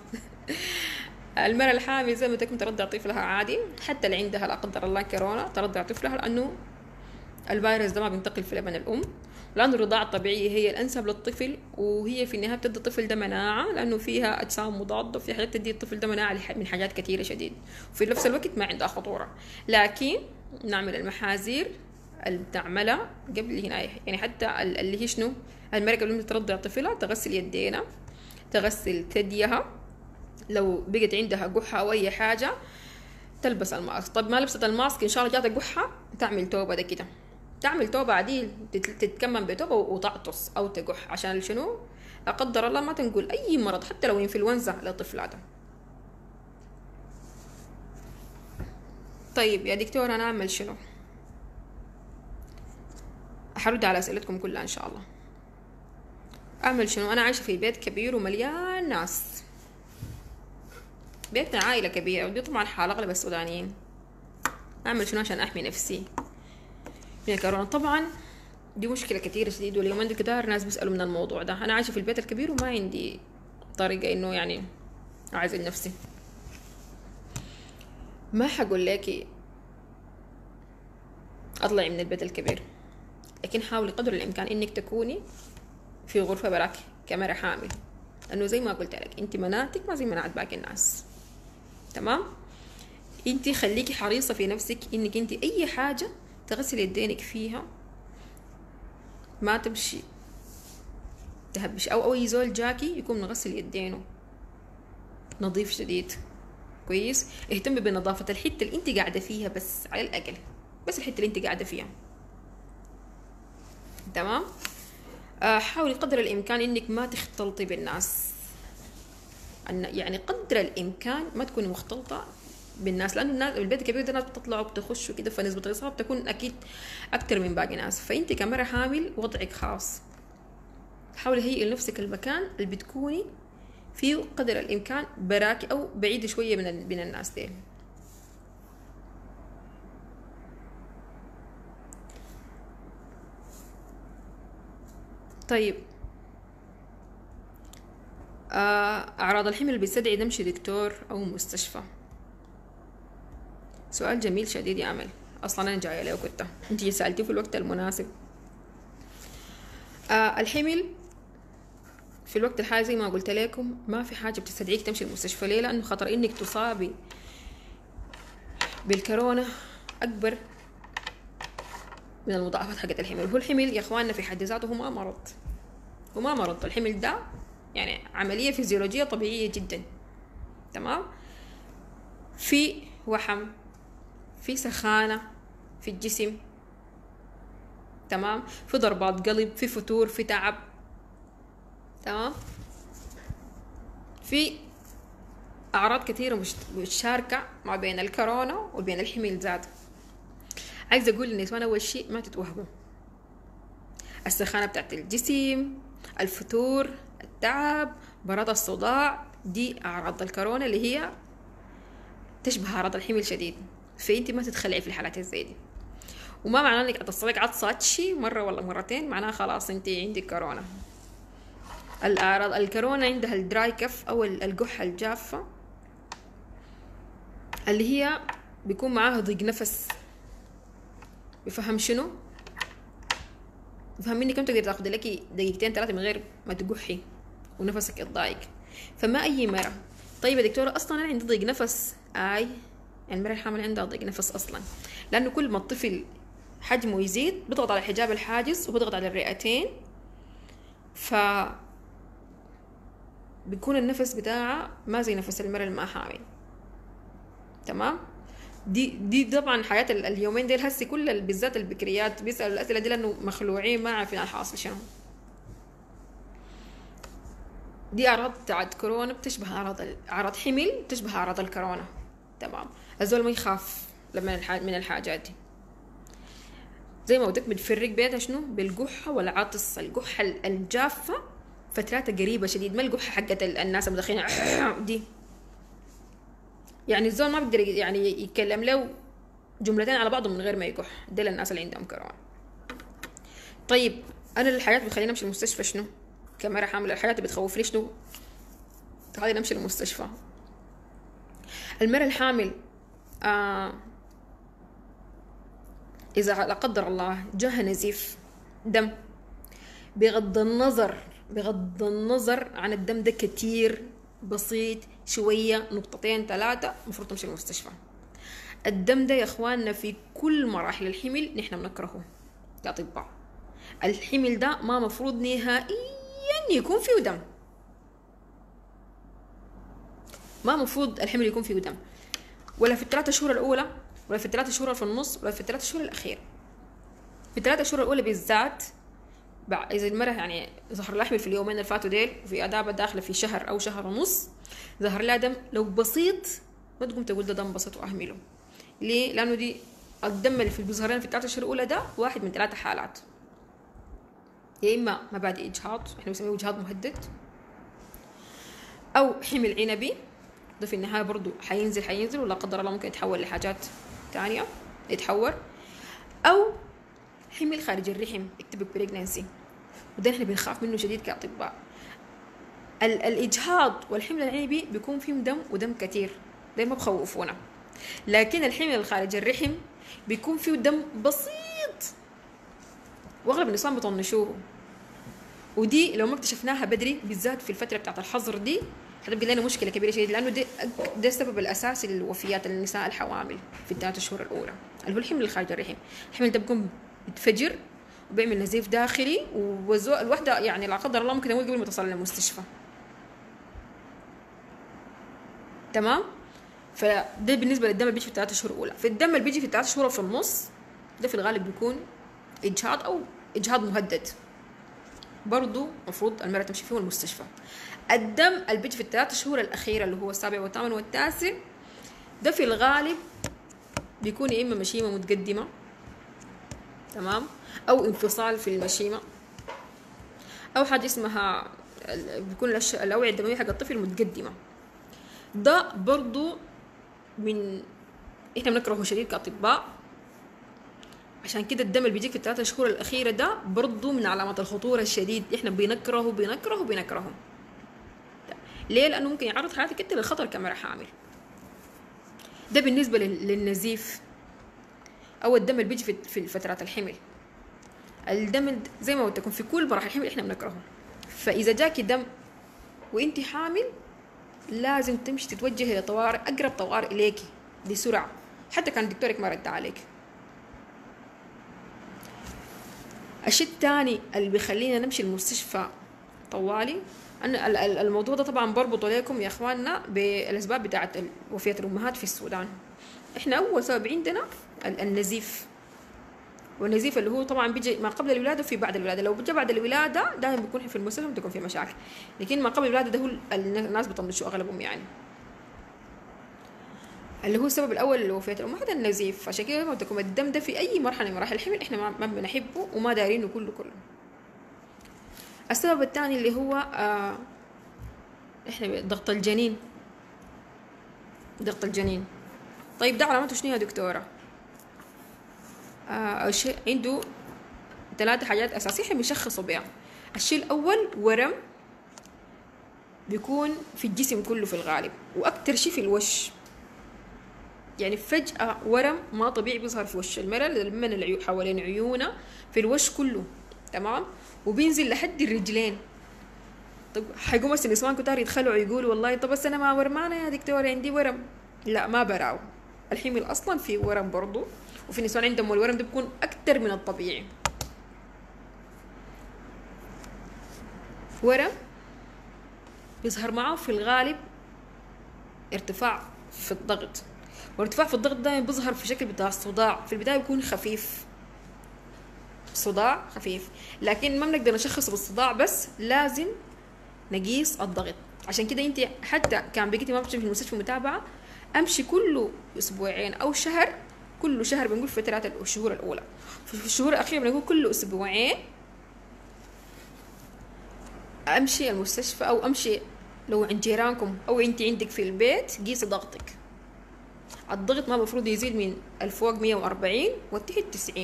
المرأة الحامل زي ما تكون ترضع طفلها عادي، حتى اللي عندها لا قدر الله كورونا ترضع طفلها، لأنه الفيروس ده ما بينتقل في لبن الأم، لأن الرضاعة الطبيعية هي الأنسب للطفل، وهي في النهاية بتدي الطفل ده مناعة، لأنه فيها أجسام مضادة وفي حاجات تدي الطفل ده مناعة من حاجات كثيرة شديد، وفي نفس الوقت ما عندها خطورة. لكن نعمل المحاذير اللي بنعملها قبل هنا، يعني حتى اللي هي شنو، المرأة قبل ما ترضع طفلها تغسل يدينا، تغسل ثديها، لو بقت عندها قحة أو أي حاجة تلبس الماسك. طب ما لبست الماسك إن شاء الله جاتها قحة تعمل توبة، ده كده تعمل توبة عديل، تتكمم بتوبة وتعطس أو تقح، عشان شنو لا قدر الله ما تنقل أي مرض حتى لو إنفلونزا لطفلاتها. طيب يا دكتورة أنا أعمل شنو؟ حرد على أسئلتكم كلها إن شاء الله. أعمل شنو؟ أنا عايشة في بيت كبير ومليان ناس، بيتنا عائلة كبيرة، ودي طبعا حال أغلب السودانيين. أعمل شنو عشان أحمي نفسي من الكورونا؟ طبعا دي مشكلة كتيرة شديد، واليومين دول كتار ناس بيسألوا من الموضوع ده. أنا عايشة في البيت الكبير وما عندي طريقة إنه يعني أعزل نفسي. ما حقول لكي أطلعي من البيت الكبير، لكن حاولي قدر الإمكان إنك تكوني في غرفة براك كاميرا حامل، لأنه زي ما قلت لك أنت مناعتك ما زي مناعة باقي الناس، تمام؟ أنت خليكي حريصة في نفسك إنك أنت أي حاجة تغسل يدينك فيها، ما تمشي تهبش، أو أي زول جاكي يكون مغسل يدينه نظيف شديد، كويس؟ اهتمي بنظافة الحتة اللي أنت قاعدة فيها بس، على الأقل بس الحتة اللي أنت قاعدة فيها، تمام؟ حاولي قدر الإمكان إنك ما تختلطي بالناس، يعني قدر الإمكان ما تكوني مختلطة بالناس، لأنه الناس البيت الكبير ده الناس بتطلعوا بتخشوا كده، فنسبة الإصابة بتكون أكيد أكتر من باقي الناس. فأنت كمرأة حامل وضعك خاص، حاولي هيئي لنفسك المكان اللي بتكوني فيه قدر الإمكان براكي أو بعيدة شوية من الناس دي. طيب أعراض الحمل اللي بتستدعي نمشي دكتور أو مستشفى؟ سؤال جميل شديد يا أمل، أصلا أنا جاية لو كنت أنت سألتيه في الوقت المناسب. الحمل في الوقت الحالي زي ما قلت لكم ما في حاجة بتستدعيك تمشي المستشفى. ليه؟ لأنه خطر إنك تصابي بالكورونا أكبر من المضاعفات حقت الحمل. هو الحمل يا اخواننا في حد ذاته ما مرض، وما مرض الحمل ده يعني عملية فيزيولوجية طبيعية جدا، تمام؟ في وحم، في سخانة في الجسم، تمام؟ في ضربات قلب، في فتور، في تعب، تمام؟ في أعراض كثيرة مشتركة ما بين الكورونا وبين الحمل ذاته. عايزة أقول للنسوان أول شيء ما تتوهموا، السخانة بتاعت الجسم، الفتور، التعب، برد الصداع، دي أعراض الكورونا اللي هي تشبه أعراض الحمل شديد، فأنت ما تتخلعي في الحالات زي دي. وما معناه إنك أتصلك عطسات شي مرة ولا مرتين معناها خلاص أنت عندك كورونا. الأعراض الكورونا عندها الدراي كف أو القحة الجافة اللي هي بيكون معاها ضيق نفس، بفهم شنو؟ بفهم إنك ما تقدر تاخد لك دقيقتين ثلاثة من غير ما تقحي ونفسك يتضايق، فما أي مرة. طيب يا دكتورة أصلا أنا عندي ضيق نفس، أي يعني المرأة الحامل عندها ضيق نفس أصلا، لأنه كل ما الطفل حجمه يزيد بضغط على الحجاب الحاجز وبضغط على الرئتين، ف بيكون النفس بتاعها ما زي نفس المرأة الما حامل، تمام؟ دي طبعا حياة اليومين ديل هسي كل بالذات البكريات بيسألوا الأسئلة دي لأنه مخلوعين ما عارفين الحاصل شنو. دي أعراض بتاعت كورونا بتشبه أعراض حمل، بتشبه أعراض الكورونا، تمام؟ الزول ما يخاف لما من الحاجات دي. زي ما قلت لك بتفرق بينها شنو؟ بالقحة والعطس، القحة الجافة فتراتها قريبة شديد، ما القحة حقت الناس المدخنين دي، يعني الزول ما بيقدر يعني يتكلم له جملتين على بعضهم من غير ما يكح، ده للناس اللي عندهم كورونا. طيب انا الحياة بتخليني امشي المستشفى شنو؟ كاميرا حامل الحياة بتخوفني شنو؟ تخليني امشي المستشفى. المرأة الحامل إذا لا قدر الله جاها نزيف دم، بغض النظر عن الدم ده كتير بسيط شوية نقطتين ثلاثة، المفروض تمشي المستشفى. الدم ده يا إخواننا في كل مراحل الحمل نحن بنكرهه كأطباء. الحمل ده ما مفروض نهائيا يكون فيه دم، ما مفروض الحمل يكون فيه دم، ولا في الثلاثة شهور الأولى، ولا في الثلاثة شهور في النص، ولا في الثلاثة شهور الأخيرة. في الثلاثة شهور الأولى بالذات إذا المرأة يعني ظهر لها حمل في اليومين اللي فاتوا ديل، وفي أدابة داخلة في شهر أو شهر ونص، ظهر لها دم لو بسيط ما تقوم تقول ده دم بسيط وأهمله. ليه؟ لأنه دي الدم اللي في بيظهر في الثلاثة شهور الأولى ده واحد من ثلاثة حالات، يا إما مبادئ إجهاض، إحنا بنسميه إجهاض مهدد، أو حمل عنبي، ده في النهاية برضو حينزل ولا قدر الله ممكن يتحول لحاجات تانية يتحور، أو حمل خارج الرحم اكتبك بريجنانسي، وده احنا بنخاف منه شديد كأطباء. الإجهاض والحمل العنبي بيكون فيهم دم ودم كتير، ده ما بخوفونا، لكن الحمل خارج الرحم بيكون فيه دم بسيط واغلب النساء بيطنشوه، ودي لو ما اكتشفناها بدري بالذات في الفترة بتاعت الحظر دي هتبقى لنا مشكلة كبيرة شديد، لأنه ده السبب الأساسي للوفيات للنساء الحوامل في الثلاث شهور الأولى اللي هو الحمل خارج الرحم. الحمل ده بيكون بتفجر وبيعمل نزيف داخلي، والوحدة يعني لا قدر الله ممكن تموت قبل ما توصل للمستشفى، تمام؟ فده بالنسبة للدم اللي بيجي في الثلاث شهور الأولى. في الدم اللي بيجي في الثلاث شهور في النص ده في الغالب بيكون إجهاض أو إجهاض مهدد، برضو مفروض المرأة تمشي فيه المستشفى. الدم اللي بيجي في الثلاث شهور الأخيرة اللي هو السابع والثامن والتاسع ده في الغالب بيكون يا إما مشيمة متقدمة، تمام، أو انفصال في المشيمة، أو حاجة اسمها بيكون الأوعية الدموية حق الطفل متقدمة. ده برضو من احنا بنكرهه شديد كأطباء، عشان كده الدم اللي بيجيك في الثلاثة شهور الأخيرة ده برضو من علامات الخطورة الشديد، احنا بنكرهه. ليه؟ لأنه ممكن يعرض حياتك انت للخطر كاميرا حامل. ده بالنسبة للنزيف أو الدم اللي بيجي في فترات الحمل. الدم زي ما قلت لكم في كل مراحل الحمل احنا بنكرهه، فإذا جاكي دم وانت حامل لازم تمشي تتوجه لطوارئ، أقرب طوارئ إليكي بسرعة، حتى كان دكتورك ما رد عليك. الشيء الثاني اللي بيخلينا نمشي المستشفى طوالي، أنا الموضوع ده طبعا بربطه لكم يا إخواننا بالأسباب بتاعة وفاة الأمهات في السودان. إحنا أول سبب عندنا النزيف، والنزيف اللي هو طبعا بيجي ما قبل الولاده وفي بعد الولاده. لو بيجي بعد الولاده دائما بيكون في المستشفى بتكون في مشاكل، لكن ما قبل الولاده ده هو الناس بيطنشوا اغلبهم، يعني اللي هو السبب الاول لوفاه الامهات النزيف. عشان كده بتكون الدم ده في اي مرحله من مراحل الحمل احنا ما بنحبه وما دايرينه كله. السبب الثاني اللي هو احنا ضغط الجنين. طيب ده علامته شنو يا دكتوره؟ عنده ثلاثة حاجات أساسية احنا بنشخصوا بيها. الشيء الأول ورم بيكون في الجسم كله في الغالب، وأكتر شيء في الوش، يعني فجأة ورم ما طبيعي بيظهر في وش المرأة من حوالين عيونها في الوش كله، تمام، وبينزل لحد الرجلين. طب حيقوم بس النسوان كتار يدخلوا يقولوا والله طب بس أنا ما ورمانة يا دكتورة عندي ورم، لا ما براو. الحمل أصلا في ورم برضو، وفي النسوان عندهم الورم ده بيكون أكتر من الطبيعي. ورم بيظهر معه في الغالب ارتفاع في الضغط، وارتفاع في الضغط ده بيظهر في شكل بتاع الصداع. في البداية بيكون خفيف، صداع خفيف، لكن ما بنقدر نشخصه بالصداع بس، لازم نقيس الضغط. عشان كده انت حتى كان بقيتي ما بتمشي في المستشفى متابعة، امشي كله اسبوعين او شهر، كل شهر بنقول في فترات الشهور الأولى، في الشهور الأخيرة بنقول كل أسبوعين أمشي المستشفى، أو أمشي لو عند جيرانكم أو أنت عندك في البيت قيسي ضغطك. الضغط ما المفروض يزيد من الفوق 140 والتحت 90،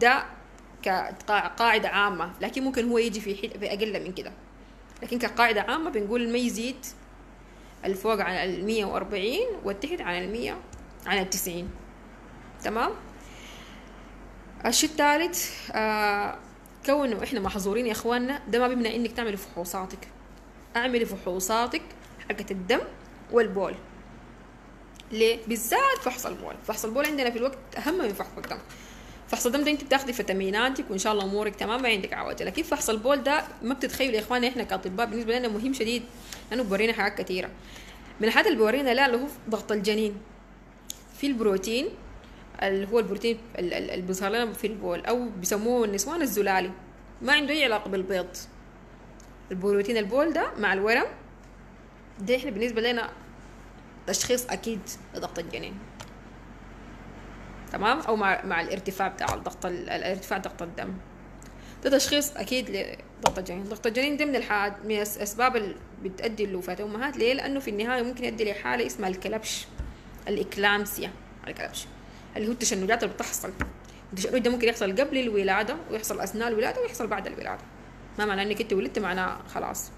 ده كقاعدة عامة، لكن ممكن هو يجي في أقل من كده، لكن كقاعدة عامة بنقول ما يزيد الفوق على 140 والتحت على 100 على 90. تمام. الشيء الثالث كونه احنا محظورين يا اخواننا، ده ما بيمنع انك تعملي فحوصاتك. اعملي فحوصاتك حقت الدم والبول. ليه؟ بالذات فحص البول. فحص البول عندنا في الوقت اهم من فحص الدم. فحص الدم ده انت بتاخدي فيتاميناتك وان شاء الله امورك تمام، ما عندك عوجه. لكن فحص البول ده ما بتتخيلوا يا اخواننا، احنا كاطباء بالنسبه لنا مهم شديد لانه بورينا حاجات كثيره. من الحاجات اللي بورينا لا اللي هو ضغط الجنين، في البروتين اللي هو البروتين اللي بيظهر لنا في البول او بيسموه النسوان الزلالي، ما عنده اي علاقه بالبيض. البروتين البول ده مع الورم ده احنا بالنسبه لنا تشخيص اكيد لضغط الجنين. تمام، او مع الارتفاع بتاع الضغط، الارتفاع ضغط الدم ده تشخيص اكيد لضغط الجنين. ضغط الجنين ده من الحاجات من الاسباب اللي بتؤدي لوفاه الامهات. ليه؟ لانه في النهايه ممكن يؤدي لحاله اسمها الكلبش، الاكلامسيا. الكلبش اللي هو التشنجات اللي بتحصل. التشنج ده ممكن يحصل قبل الولاده ويحصل اثناء الولاده ويحصل بعد الولاده. ما معناه انك انت ولدت معناه خلاص.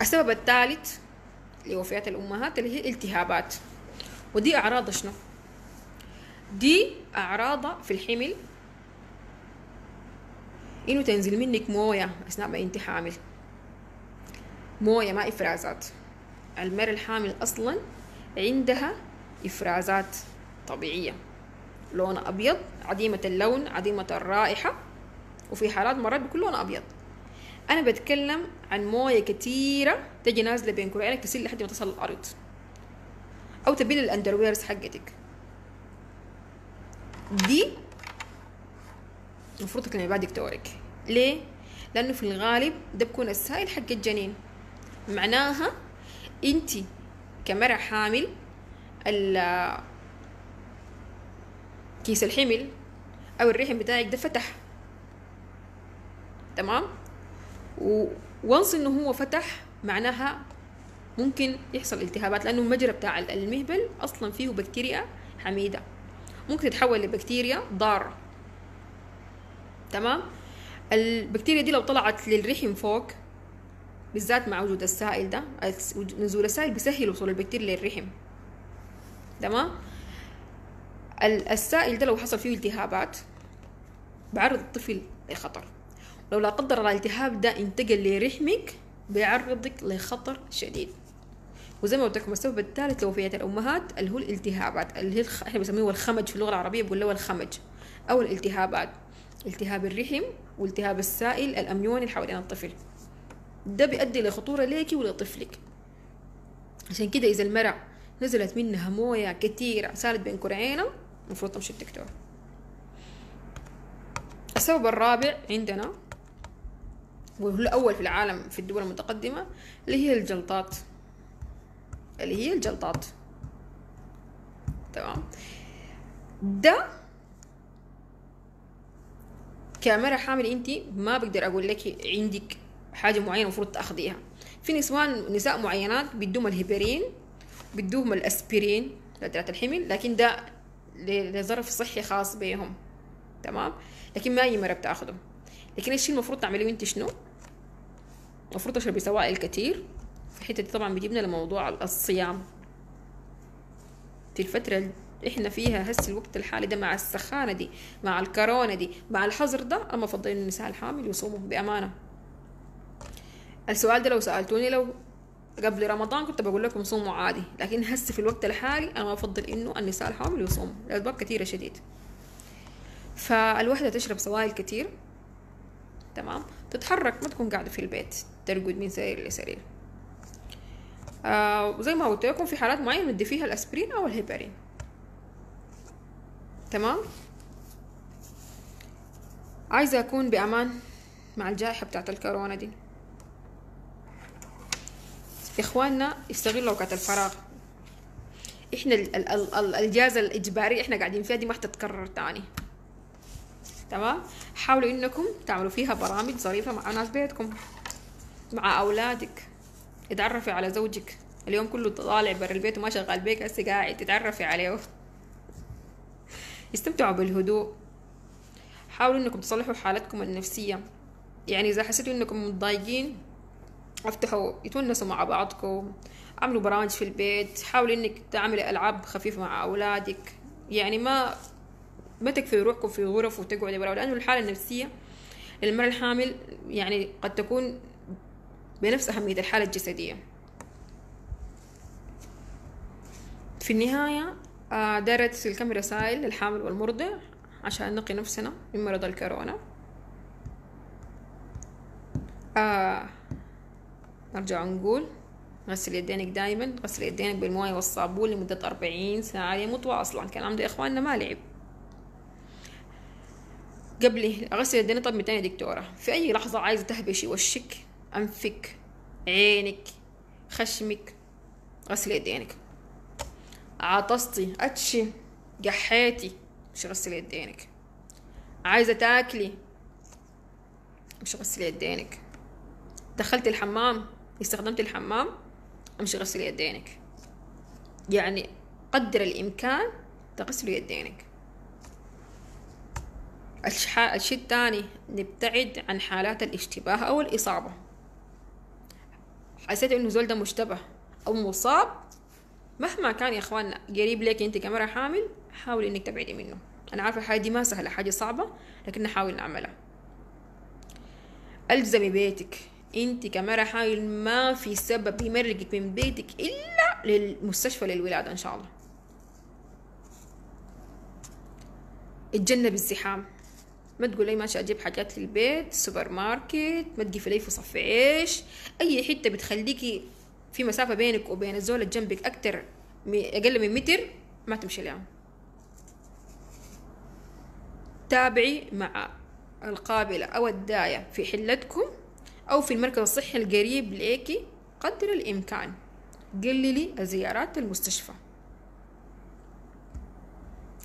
السبب الثالث لوفيات الامهات اللي هي التهابات، ودي اعراض شنو؟ دي اعراضها في الحمل انه تنزل منك مويه اثناء ما انت حامل، مويه ما افرازات. المرأة الحامل اصلا عندها افرازات طبيعيه، لون ابيض، عديمه اللون، عديمه الرائحه، وفي حالات مرات بكل لون ابيض. انا بتكلم عن مويه كثيره تجي نازله بين كرعينك تسيل لحد ما تصل الارض او تبيل الاندرويرز حقتك. دي المفروض تكلمي بعد دكتورك. ليه؟ لانه في الغالب ده بكون السائل حق الجنين. معناها انت كمرأة حامل كيس الحمل او الرحم بتاعك ده فتح. تمام، وانس انه هو فتح معناها ممكن يحصل التهابات، لانه المجرى بتاع المهبل اصلا فيه بكتيريا حميده ممكن تتحول لبكتيريا ضاره. تمام، البكتيريا دي لو طلعت للرحم فوق بالذات مع وجود السائل ده، نزول السائل بيسهل وصول البكتيريا للرحم. تمام، السائل ده لو حصل فيه التهابات بعرض الطفل للخطر. لو لا قدر الله الالتهاب ده انتقل لرحمك بيعرضك لخطر شديد. وزي ما قلت لكم السبب الثالث لوفيات الامهات اللي هو الالتهابات، اللي هي احنا بنسميه الخمج في اللغه العربيه، بنقول له الخمج او الالتهابات، التهاب الرحم والتهاب السائل الاميوني اللي حوالين الطفل. ده بيؤدي لخطوره ليكي ولطفلك. عشان كده اذا المرأة نزلت منها مويه كثيره سالت بين كرعينها المفروض تمشي الدكتور. السبب الرابع عندنا وهو الأول في العالم في الدول المتقدمة اللي هي الجلطات، اللي هي الجلطات. تمام، ده كاميرا حامل انت ما بقدر اقول لك عندك حاجة معينة المفروض تاخديها. في نساء معينات بيدوم الهيبرين، بيدوم الاسبرين لفترة الحمل، لكن ده لظرف صحي خاص بيهم. تمام، لكن ما اي مرة بتاخده. لكن الشيء المفروض تعمليه وانت شنو؟ المفروض تشربي سوائل كتير. في الحته دي طبعا بيجيبنا لموضوع الصيام في الفتره اللي احنا فيها هسه الوقت الحالي ده، مع السخانه دي، مع الكورونا دي، مع الحظر ده، اما افضل ان النساء الحامل يصوموا بامانه. السؤال ده لو سالتوني لو قبل رمضان كنت بقول لكم صوموا عادي، لكن هسه في الوقت الحالي انا افضل انه النساء الحامل يصوموا لاسباب كتيره شديد. فالوحده تشرب سوائل كتير. تمام، تتحرك، ما تكون قاعده في البيت ترقد من سرير لسرير. وزي ما قلت لكم في حالات معينه ندي فيها الاسبرين او الهيبرين. تمام، عايزه اكون بامان مع الجائحه بتاعت الكورونا دي. اخواننا استغلوا وقت الفراغ. احنا الجازة الاجباريه احنا قاعدين فيها دي ما هتتكرر تاني. تمام، حاولوا انكم تعملوا فيها برامج ظريفه مع ناس بيتكم، مع اولادك، اتعرفي على زوجك. اليوم كله طالع برا البيت وما شغال بيك، هسه قاعد تتعرفي عليه. استمتعوا بالهدوء. حاولوا انكم تصلحوا حالتكم النفسيه، يعني اذا حسيتوا انكم متضايقين افتحوا يتونسوا مع بعضكم، عملوا برامج في البيت، حاولي انك تعملي العاب خفيفه مع اولادك، يعني ما تكفي روحكم في غرف وتقعدي برا، لانه الحاله النفسيه للمرأة الحامل يعني قد تكون بنفس اهميه الحاله الجسديه. في النهايه دايره تصل كم رسائل للحامل والمرضع عشان نقي نفسنا من مرض الكورونا. نرجع نقول غسل يدينك دايما، غسل يدينك بالمويه والصابون لمدة 40 ساعة متواصلة. الكلام ده يا اخواننا ما لعب. قبل غسل يديني طب متين يا دكتورة، في اي لحظة عايزة تهبشي وشك، انفك، عينك، خشمك، غسل يدينك. عطستي، اتشي، قحيتي، مش غسل يدينك. عايزة تاكلي، مش غسل يدينك. دخلت الحمام، استخدمت الحمام، امشي غسلي يدينك. يعني قدر الامكان تغسلي يدينك. الشيء الثاني، نبتعد عن حالات الاشتباه او الاصابه. حسيت انه زول ده مشتبه او مصاب، مهما كان يا اخواننا قريب لك انت كاميرا حامل، حاولي انك تبعدي منه. انا عارفه الحاجه دي ما سهله، حاجه صعبه، لكن نحاول نعملها. الزمي بيتك، انت كاميرا حامل ما في سبب يمرقك من بيتك الا للمستشفى للولاده ان شاء الله. اتجنب الزحام، ما تقول لي ماشي اجيب حاجات للبيت، سوبر ماركت، ما تقفي لي في صف عيش، اي حته بتخليكي في مسافه بينك وبين الزول اللي جنبك اكتر اقل من متر ما تمشي لها. تابعي مع القابله او الدايه في حلتكم او في المركز الصحي القريب ليكي قدر الامكان. قللي زيارات المستشفى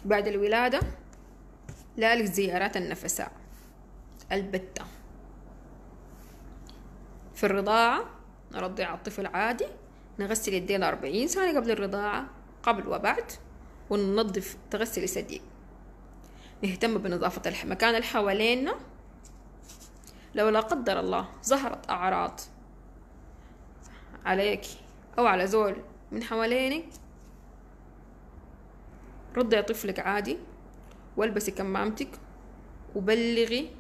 بعد الولاده، لا لك زيارات النفساء البتة. في الرضاعه نرضع الطفل عادي، نغسل يدينا 40 ساعه قبل الرضاعه، قبل وبعد، وننظف، تغسلي صديق، نهتم بنظافه المكان اللي حوالينا. لو لا قدر الله ظهرت أعراض عليك أو على زول من حوالينك، رضعي طفلك عادي، والبسي كمامتك، وبلغي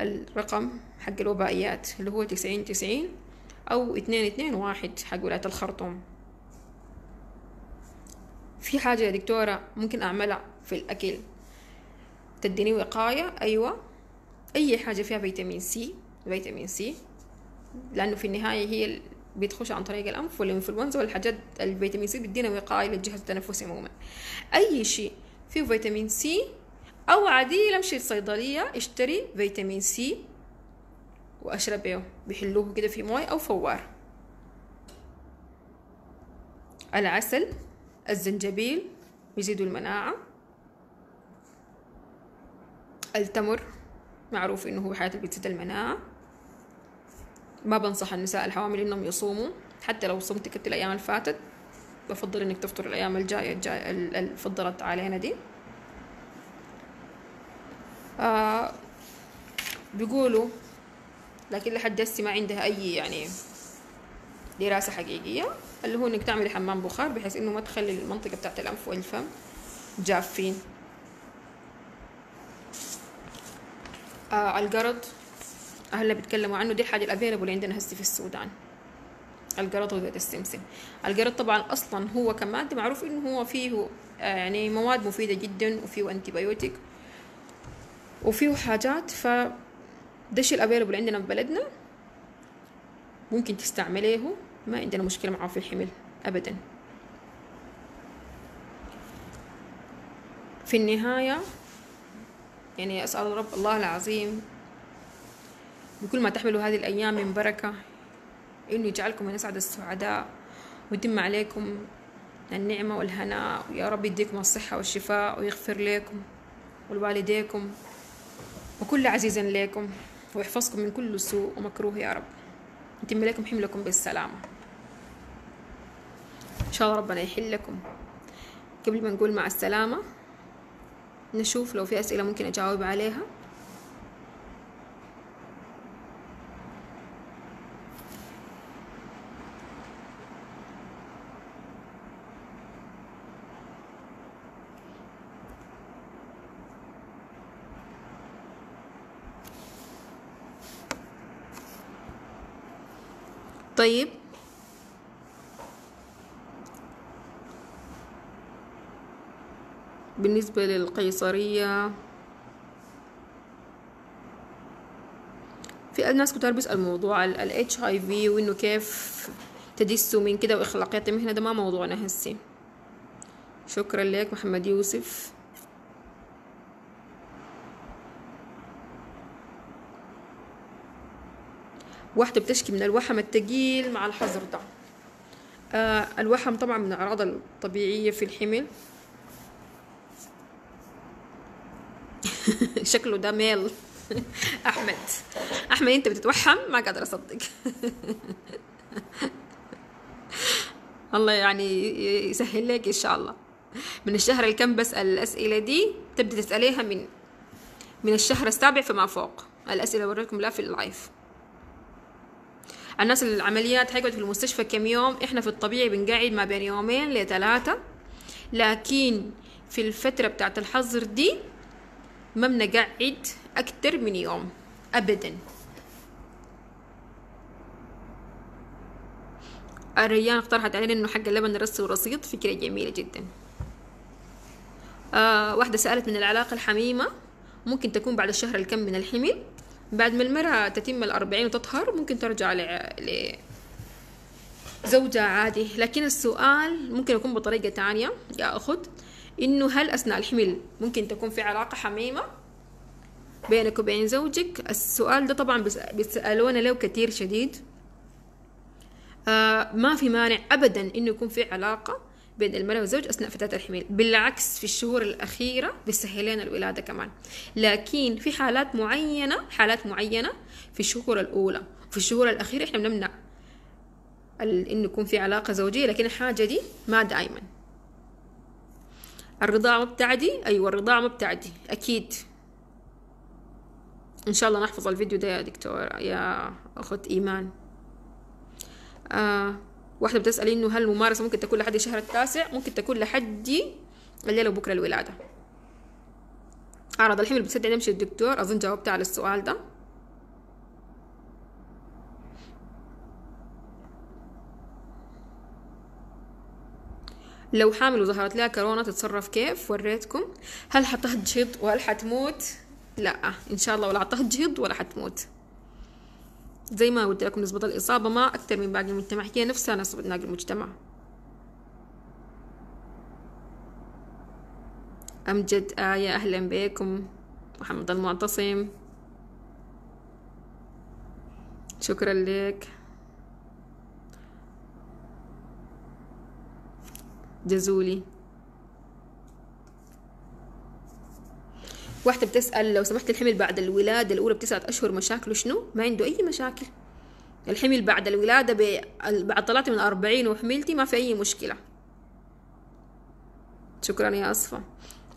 الرقم حق الوبائيات اللي هو 9090 أو 221 حق ولاية الخرطوم. في حاجة يا دكتورة ممكن أعملها في الأكل تديني وقاية؟ أيوة، أي حاجة فيها فيتامين سي، فيتامين سي، لأنه في النهاية هي اللي بتخش عن طريق الأنف والإنفلونزا والحاجات. الفيتامين سي بيدينا وقاية للجهاز التنفسي عموما. أي شيء فيه فيتامين سي، أو عادي أمشي الصيدلية اشتري فيتامين سي وأشربه، بيحلوه كده في موي أو فوار. العسل، الزنجبيل بيزيدوا المناعة. التمر معروف انه هو حياته بتزيد المناعه. ما بنصح النساء الحوامل انهم يصوموا، حتى لو صمت كنت الايام اللي فاتت بفضل انك تفطر الايام الجايه اللي فضلت علينا دي. بيقولوا، لكن لحد هسه ما عندها اي يعني دراسه حقيقيه، اللي هو انك تعملي حمام بخار بحيث انه ما تخلي المنطقه بتاعت الانف والفم جافين. القرض هلا بيتكلموا عنه، دي الحاجه الافيلبل عندنا هسه في السودان، القرض وزيت السمسم. القرض طبعا اصلا هو كماده معروف انه هو فيه يعني مواد مفيده جدا، وفيه انتي بايوتيك، وفيه حاجات، ف ده الشيء الافيلبل عندنا في بلدنا، ممكن تستعمليه، ما عندنا مشكله معه في الحمل ابدا. في النهايه يعني أسأل رب الله العظيم بكل ما تحملوا هذه الأيام من بركة، إنه يجعلكم من أسعد السعداء، ويتم عليكم النعمة والهناء، ويا رب يديكم الصحة والشفاء، ويغفر لكم ولوالديكم وكل عزيز لكم، ويحفظكم من كل سوء ومكروه يا رب، يتم لكم حملكم بالسلامة إن شاء الله، ربنا يحلكم. قبل ما نقول مع السلامة نشوف لو في أسئلة ممكن أجاوب عليها. طيب بالنسبة للقيصرية في الناس بتربس الموضوع HIV وانه كيف تدسوا من كده واخلاقيات المهنة، ده ما موضوعنا هسي. شكرا لك محمد يوسف. واحدة بتشكي من الوحم التقيل مع الحظر ده. الوحم طبعا من الأعراض الطبيعية في الحمل. شكله ده ميل. أحمد أنت بتتوحم، ما قادر أصدق. الله يعني يسهل لك إن شاء الله. من الشهر الكم بسأل الأسئلة دي، تبدأ تسأليها من الشهر السابع فما فوق. الأسئلة بوريكم لا في اللايف. الناس العمليات هيقعد في المستشفى كم يوم؟ احنا في الطبيعي بنقعد ما بين 2 ل3، لكن في الفترة بتاعت الحظر دي ما بنقعد اكتر من يوم ابدا. الريان اقترحت علينا انه حق اللبن رصي ورصيد، فكرة جميلة جدا. واحدة سألت من العلاقة الحميمة ممكن تكون بعد الشهر الكم من الحمل؟ بعد ما المرأة تتم 40 وتطهر ممكن ترجع لزوجها عادي، لكن السؤال ممكن يكون بطريقة تانية يا أخت، إنه هل أثناء الحمل ممكن تكون في علاقة حميمة بينك وبين زوجك؟ السؤال ده طبعا بيسألونا له كتير شديد. ما في مانع أبدا إنه يكون في علاقة بين المرأة والزوج أثناء فترة الحمل، بالعكس في الشهور الأخيرة بتسهل لنا الولادة كمان، لكن في حالات معينة في الشهور الأولى وفي الشهور الأخيرة إحنا بنمنع إنه يكون في علاقة زوجية، لكن الحاجة دي ما دائما. الرضاعة ما بتعدي؟ أيوة الرضاعة ما بتعدي أكيد. إن شاء الله نحفظ الفيديو ده يا دكتور يا أخت إيمان. واحدة بتسأل إنه هل الممارسة ممكن تكون لحد الشهر التاسع؟ ممكن تكون لحد الليلة وبكرة الولادة. أعراض الحمل بتصدق نمشي الدكتور؟ أظن جاوبت على السؤال ده. لو حامل وظهرت لها كورونا تتصرف كيف؟ وريتكم. هل حتهجد وهل حتموت؟ لا إن شاء الله ولا حتهجد ولا حتموت. زي ما قلت لكم نسبة الإصابة ما أكثر من باقي المجتمع، هي نفسها نسبة باقي المجتمع. أمجد آية أهلا بكم. محمد المعتصم شكرا لك. جزولي واحدة بتسأل لو سمحت الحمل بعد الولادة الأولى ب9 أشهر مشاكله شنو؟ ما عنده أي مشاكل. الحمل بعد الولادة بعد طلعتي من 40 وحملتي ما في أي مشكلة. شكرا يا أصفى.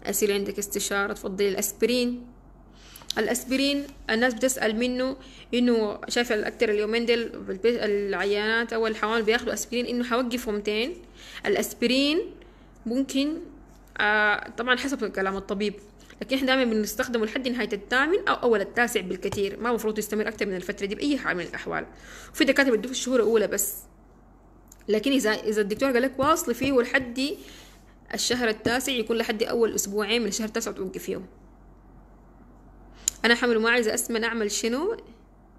أسيل عندك استشارة؟ تفضلي. الأسبرين الناس بتسأل منه إنه شايفة الأكتر اليومين ديل العيانات أو الحوامل بياخدوا أسبرين، إنه حوقفهم 200. الأسبرين ممكن طبعا حسب كلام الطبيب، لكن احنا دائما بنستخدمه لحد نهاية 8 أو أول 9 بالكثير، ما المفروض يستمر أكثر من الفترة دي بأي حال من الأحوال. وفي دكاترة بيدوه في الشهور الأولى بس، لكن إذا الدكتور قال لك واصلي فيه ولحد الشهر التاسع، يكون لحد أول أسبوعين من الشهر التاسع توقفي فيهم. أنا حامل وما عايزة أسمن، أعمل شنو؟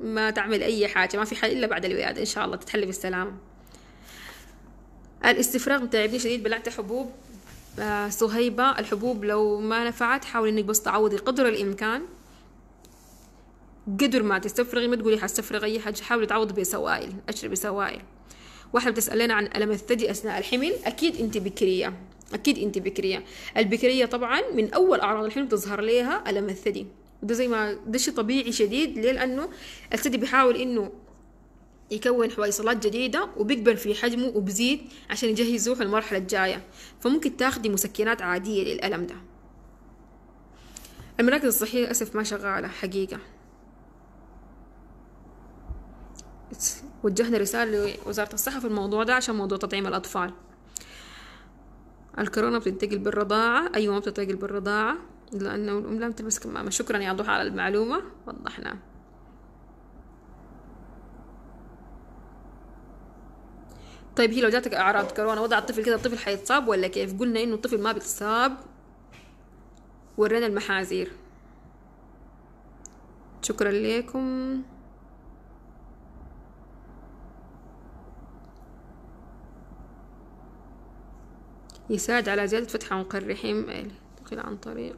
ما تعمل أي حاجة، ما في حل إلا بعد الولادة إن شاء الله تتحل بالسلامة. الاستفراغ متعبني شديد، بلعت حبوب. صهيبة الحبوب لو ما نفعت حاولي انك بس تعوضي قدر الامكان، قدر ما تستفرغي ما تقولي حستفرغ اي حاجة، حاولي تعوضي بسوائل، اشربي سوائل. واحدة بتسألنا عن ألم الثدي اثناء الحمل، اكيد انت بكرية. البكرية طبعا من اول اعراض الحمل بتظهر ليها ألم الثدي، وده زي ما ده شيء طبيعي شديد. ليه؟ لانه الثدي بيحاول انه يكون حويصلات جديدة وبيكبر في حجمه وبزيد عشان يجهزوه للمرحلة الجاية، فممكن تاخدي مسكنات عادية للألم ده. المراكز الصحية للأسف ما شغالة حقيقة. وجهنا رسالة لوزارة الصحة في الموضوع ده عشان موضوع تطعيم الأطفال. الكورونا بتنتقل بالرضاعة؟ أيوة ما بتنتقل بالرضاعة لأنه الأم لا بتلبس كمامة. شكرا يا ضحى على المعلومة وضحناها. طيب هي لو جاتك اعراض كورونا وضع الطفل كده الطفل حيتصاب ولا كيف؟ قلنا انه الطفل ما بيتصاب، ورينا المحاذير. شكرا لكم. يساعد على زيادة فتح عنق الرحم عن طريق.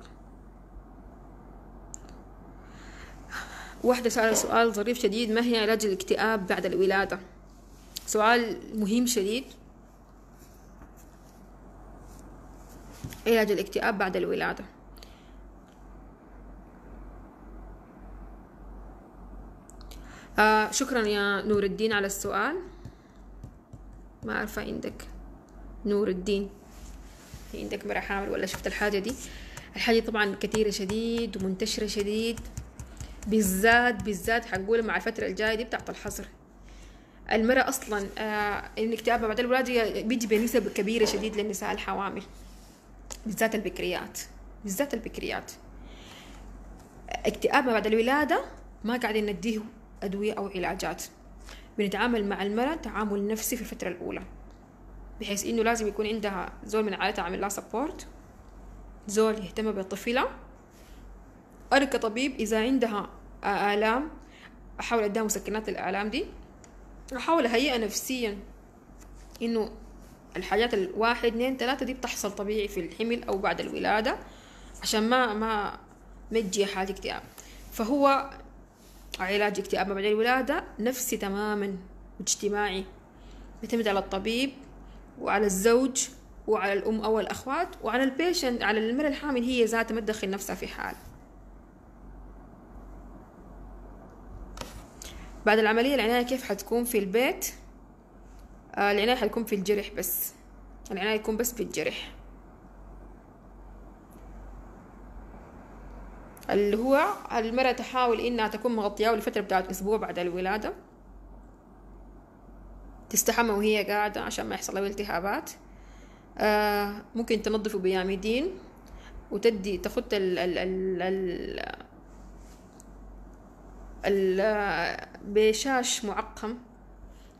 واحدة سألت سؤال ظريف شديد، ما هي علاج الاكتئاب بعد الولادة؟ سؤال مهم شديد. علاج الاكتئاب بعد الولادة، شكرا يا نور الدين على السؤال. ما أعرف عندك نور الدين، عندك مرة حامل ولا شفت الحاجة دي؟ الحاجة طبعا كثيرة شديد ومنتشرة شديد، بالذات حنقول مع الفترة الجاية دي بتاعت الحصر. المرأة أصلا الاكتئاب بعد الولادة بيجي بنسب كبيرة شديد للنساء الحوامل، بالذات البكريات، بالذات البكريات. اكتئاب بعد الولادة ما قاعدين نديه أدوية أو علاجات، بنتعامل مع المرأة تعامل نفسي في الفترة الأولى، بحيث إنه لازم يكون عندها زول من عائلتها عامل لها سبورت، زول يهتم بالطفلة. أنا كطبيب إذا عندها آلام أحاول أديها مسكنات للآلام دي، أحاول أهيئها نفسيا إنه الحاجات الواحد اثنين ثلاثة دي بتحصل طبيعي في الحمل أو بعد الولادة، عشان ما تجي حالة اكتئاب. فهو علاج اكتئاب بعد الولادة نفسي تماما واجتماعي، بيعتمد على الطبيب وعلى الزوج وعلى الأم أو الأخوات وعلى البيشنت، على المرأة الحامل هي ذاتها ما تدخل نفسها في حال. بعد العملية العناية كيف حتكون في البيت؟ العناية حتكون في الجرح بس، العناية يكون بس في الجرح، اللي هو المرأة تحاول إنها تكون مغطية لفترة بتاعت أسبوع بعد الولادة، تستحمى وهي قاعدة عشان ما يحصل لها التهابات. ممكن تنظفه بياميدين، وتدي تخط ال بشاش معقم،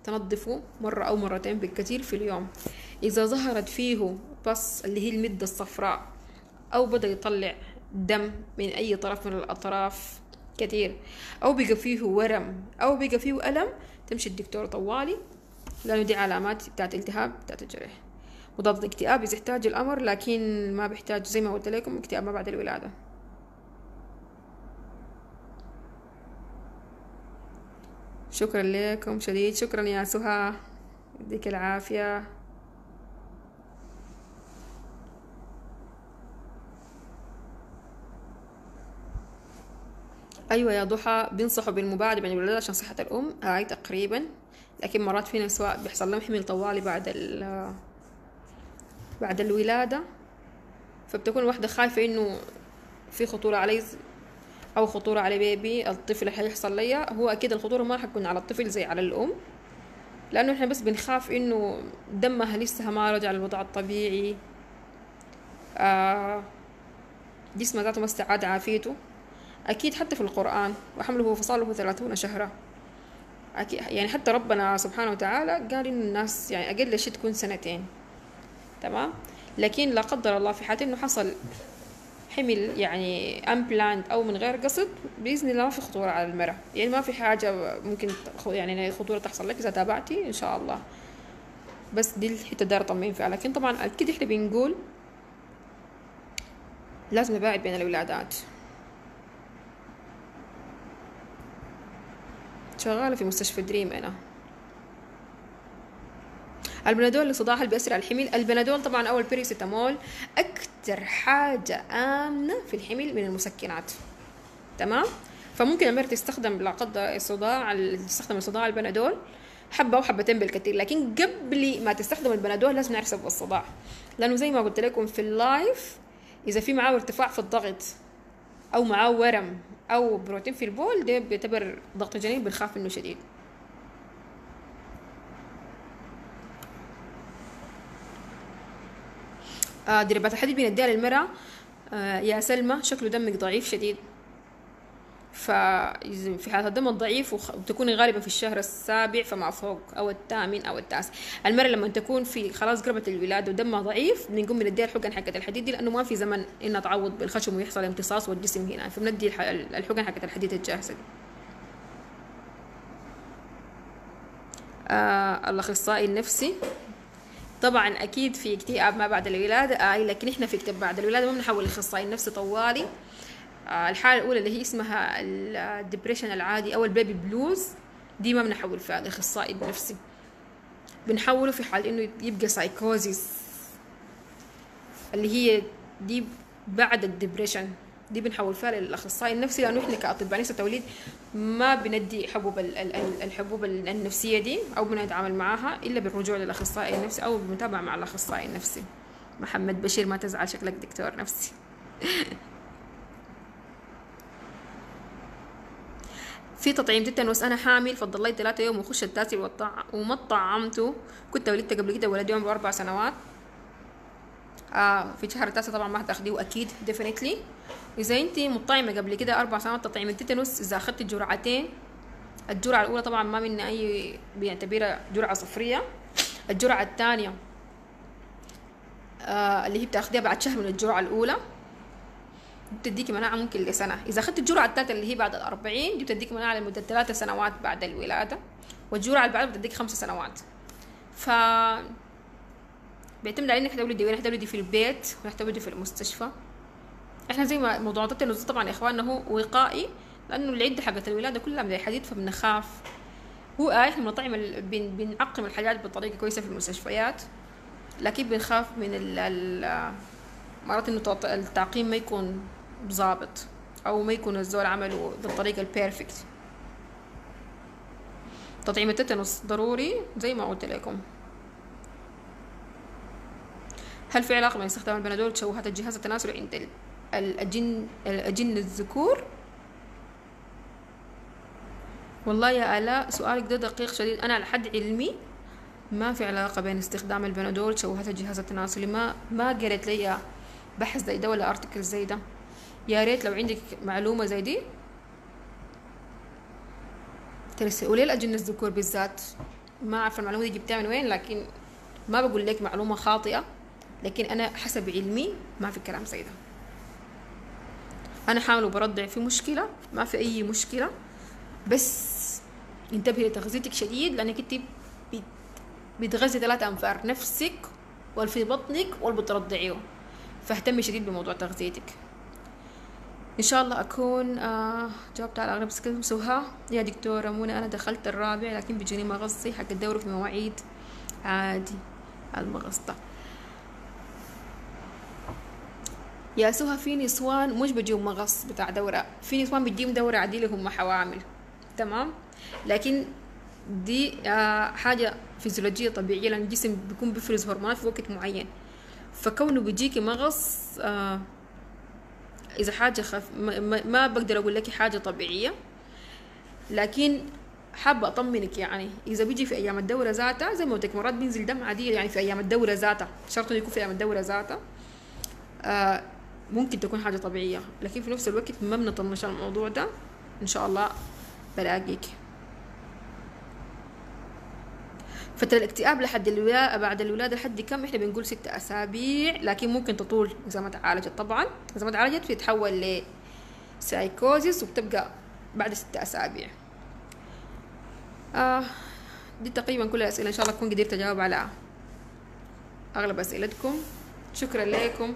تنظفه مرة أو مرتين بالكثير في اليوم. إذا ظهرت فيه بص اللي هي المدة الصفراء، أو بدأ يطلع دم من أي طرف من الأطراف كثير، أو بقى فيه ورم، أو بقى فيه ألم، تمشي الدكتور طوالي، لأنه دي علامات بتاعت التهاب بتاعت الجرح. مضاد اكتئاب إذا احتاج الأمر، لكن ما بيحتاج زي ما قلت لكم اكتئاب ما بعد الولادة. شكرا لكم شديد، شكرا يا سهى، يديك العافية. أيوة يا ضحى، بنصحوا بالمباعدة بين الولادة عشان صحة الأم، هاي تقريبا. لكن مرات في نساء بيحصل لهم حمل طوالي بعد الولادة، فبتكون واحدة خايفة إنه في خطورة علي أو خطورة على بيبي الطفل هيحصل ليا. هو أكيد الخطورة ما حتكون على الطفل زي على الأم، لأنه إحنا بس بنخاف إنه دمها لسه ما رجع للوضع الطبيعي، جسمه ذاته ما استعاد عافيته. أكيد حتى في القرآن وحمله وفصاله 30 شهرا، أكيد يعني حتى ربنا سبحانه وتعالى قال إن الناس يعني أقل شيء تكون 2 سنين، تمام. لكن لا قدر الله في حالة إنه حصل حمل يعني unplanned أو من غير قصد، بإذن الله ما في خطورة على المرأة، يعني ما في حاجة ممكن يعني خطورة تحصل لك إذا تابعتي إن شاء الله. بس دي الحتة دار طمئن فيها. لكن طبعا أكيد إحنا بنقول لازم نباعد بين الولادات. شغالة في مستشفى دريم أنا. البنادول لصداع بيسرع الحمل. البنادول طبعا أو الباراسيتامول أكتر حاجة آمنة في الحمل من المسكنات، تمام. فممكن المرأة تستخدم لعقدة الصداع، تستخدم الصداع البنادول حبة وحبتين بالكثير. لكن قبل ما تستخدم البنادول لازم نعرف سبب الصداع، لأنه زي ما قلت لكم في اللايف، إذا في معاه ارتفاع في الضغط أو معاه ورم أو بروتين في البول، ده بيعتبر ضغط الجنين، بنخاف منه شديد. ضربات الحديد بنديها للمرأة. يا سلمى شكله دمك ضعيف شديد، في حالة الدم الضعيف وتكوني غالبا في الشهر السابع فما فوق أو الثامن أو التاسع. المرأة لما تكون في خلاص قربت الولادة ودمها ضعيف بنقوم بنديها الحقن حقت الحديد دي، لأنه ما في زمن إنها تعوض بالخشم ويحصل امتصاص والجسم هنا، فبندي الحقن حقت الحديد الجاهزة دي. الأخصائي النفسي طبعا أكيد في اكتئاب ما بعد الولادة، لكن إحنا في اكتئاب بعد الولادة ما بنحول الأخصائي النفسي طوالي. الحالة الأولى اللي هي اسمها الدبريشن العادي أو البيبي بلوز دي ما بنحول فيها الأخصائي النفسي، بنحوله في حال إنه يبقى سايكوزيس اللي هي دي بعد الدبريشن، دي بنحول فيها للأخصائي النفسي، لأنه إحنا كأطباء نساء توليد ما بندي الحبوب النفسية دي أو بنتعامل معاها إلا بالرجوع للأخصائي النفسي أو بالمتابعة مع الأخصائي النفسي. محمد بشير ما تزعل شكلك دكتور نفسي. في تطعيم تتنس انا حامل فضل لي 3 يوم وخش التاسع وما طعمته، كنت ولدت قبل كده ولدي عمره 4 سنوات. في شهر التاسع طبعا ما هتاخديه اكيد ديفينيتلي. اذا انت مطعمه قبل كده 4 سنوات تطعيم التتنس، اذا اخذت الجرعتين، الجرعه الاولى طبعا ما منها اي بيعتبرها جرعه صفريه، الجرعه الثانيه اللي هي بتاخديها بعد شهر من الجرعه الاولى بتديك مناعة ممكن لسنة. إذا أخذت الجرعة الثالثة اللي هي بعد 40 دي بتديك مناعة لمدة 3 سنوات بعد الولادة، والجرعة اللي بعدها بتديك 5 سنوات. ف بيعتمد على إنك حتولدي وين، حتولدي في البيت ولا حتولدي في المستشفى. إحنا زي ما موضوع التنزل طبعا يا إخواننا هو وقائي، لأنه العدة حقت الولادة كلها من الحديد فبنخاف. هو إحنا بنطعم بنعقم الحاجات بطريقة كويسة في المستشفيات، لكن بنخاف من مرات إنه التعقيم ما يكون ظابط أو ما يكون الزول عمله بالطريقة البيرفكت. تطعيم التتنس ضروري زي ما قلت لكم. هل في علاقة بين استخدام البنادول وتشوهات الجهاز التناسلي عند الأجن الذكور؟ والله يا آلاء سؤالك ده دقيق شديد. أنا على حد علمي ما في علاقة بين استخدام البنادول وتشوهات الجهاز التناسلي، ما قريت لي بحث زي ده ولا ارتكل زي ده. يا ريت لو عندك معلومه زي دي ترسل. وليه الأجن الذكور بالذات؟ ما اعرف المعلومه دي جبتها من وين، لكن ما بقول لك معلومه خاطئه، لكن انا حسب علمي ما في كلام زي ده. انا حامل وبرضع، في مشكله؟ ما في اي مشكله، بس انتبهي لتغذيتك شديد، لانك انت بتغذي 3 أنفار، نفسك واللي في بطنك واللي بترضعيه، فاهتمي شديد بموضوع تغذيتك. ان شاء الله اكون جاوبت على اغلب الاسئله. سوها يا دكتوره منى انا دخلت الرابع لكن بيجيني مغصي حق الدوره في مواعيد عادي المغصه. يا سوها في نسوان مش بيجيهم مغص بتاع دوره، في نسوان بيجيهم دوره عاديه اللي هم حوامل تمام، لكن دي حاجه فيزيولوجيه طبيعيه، لان الجسم بيكون بيفرز هرمونات في وقت معين، فكونه بيجيكي مغص اذا حاجه ما بقدر اقول لك حاجه طبيعيه، لكن حابه اطمنك يعني اذا بيجي في ايام الدوره ذاتها زي ما قلت لك مرات بينزل دم عاديه يعني في ايام الدوره ذاتها، شرط انه يكون في ايام الدوره ذاتها ممكن تكون حاجه طبيعيه، لكن في نفس الوقت ما بنطنش الموضوع ده. ان شاء الله بلاقيك. فترة الاكتئاب لحد الولاده بعد الولاده لحد كم؟ احنا بنقول 6 أسابيع، لكن ممكن تطول اذا ما تعالجت طبعا، اذا ما تعالجت بيتحول لسايكوزيس وبتبقى بعد 6 أسابيع. دي تقريبا كل الاسئله، ان شاء الله اكون قدرت اجاوب على اغلب اسئلتكم. شكرا لكم،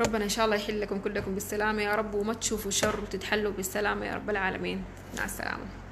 ربنا ان شاء الله يحل لكم كلكم بالسلامه يا رب، وما تشوفوا شر وتتحلوا بالسلامه يا رب العالمين. مع السلامه.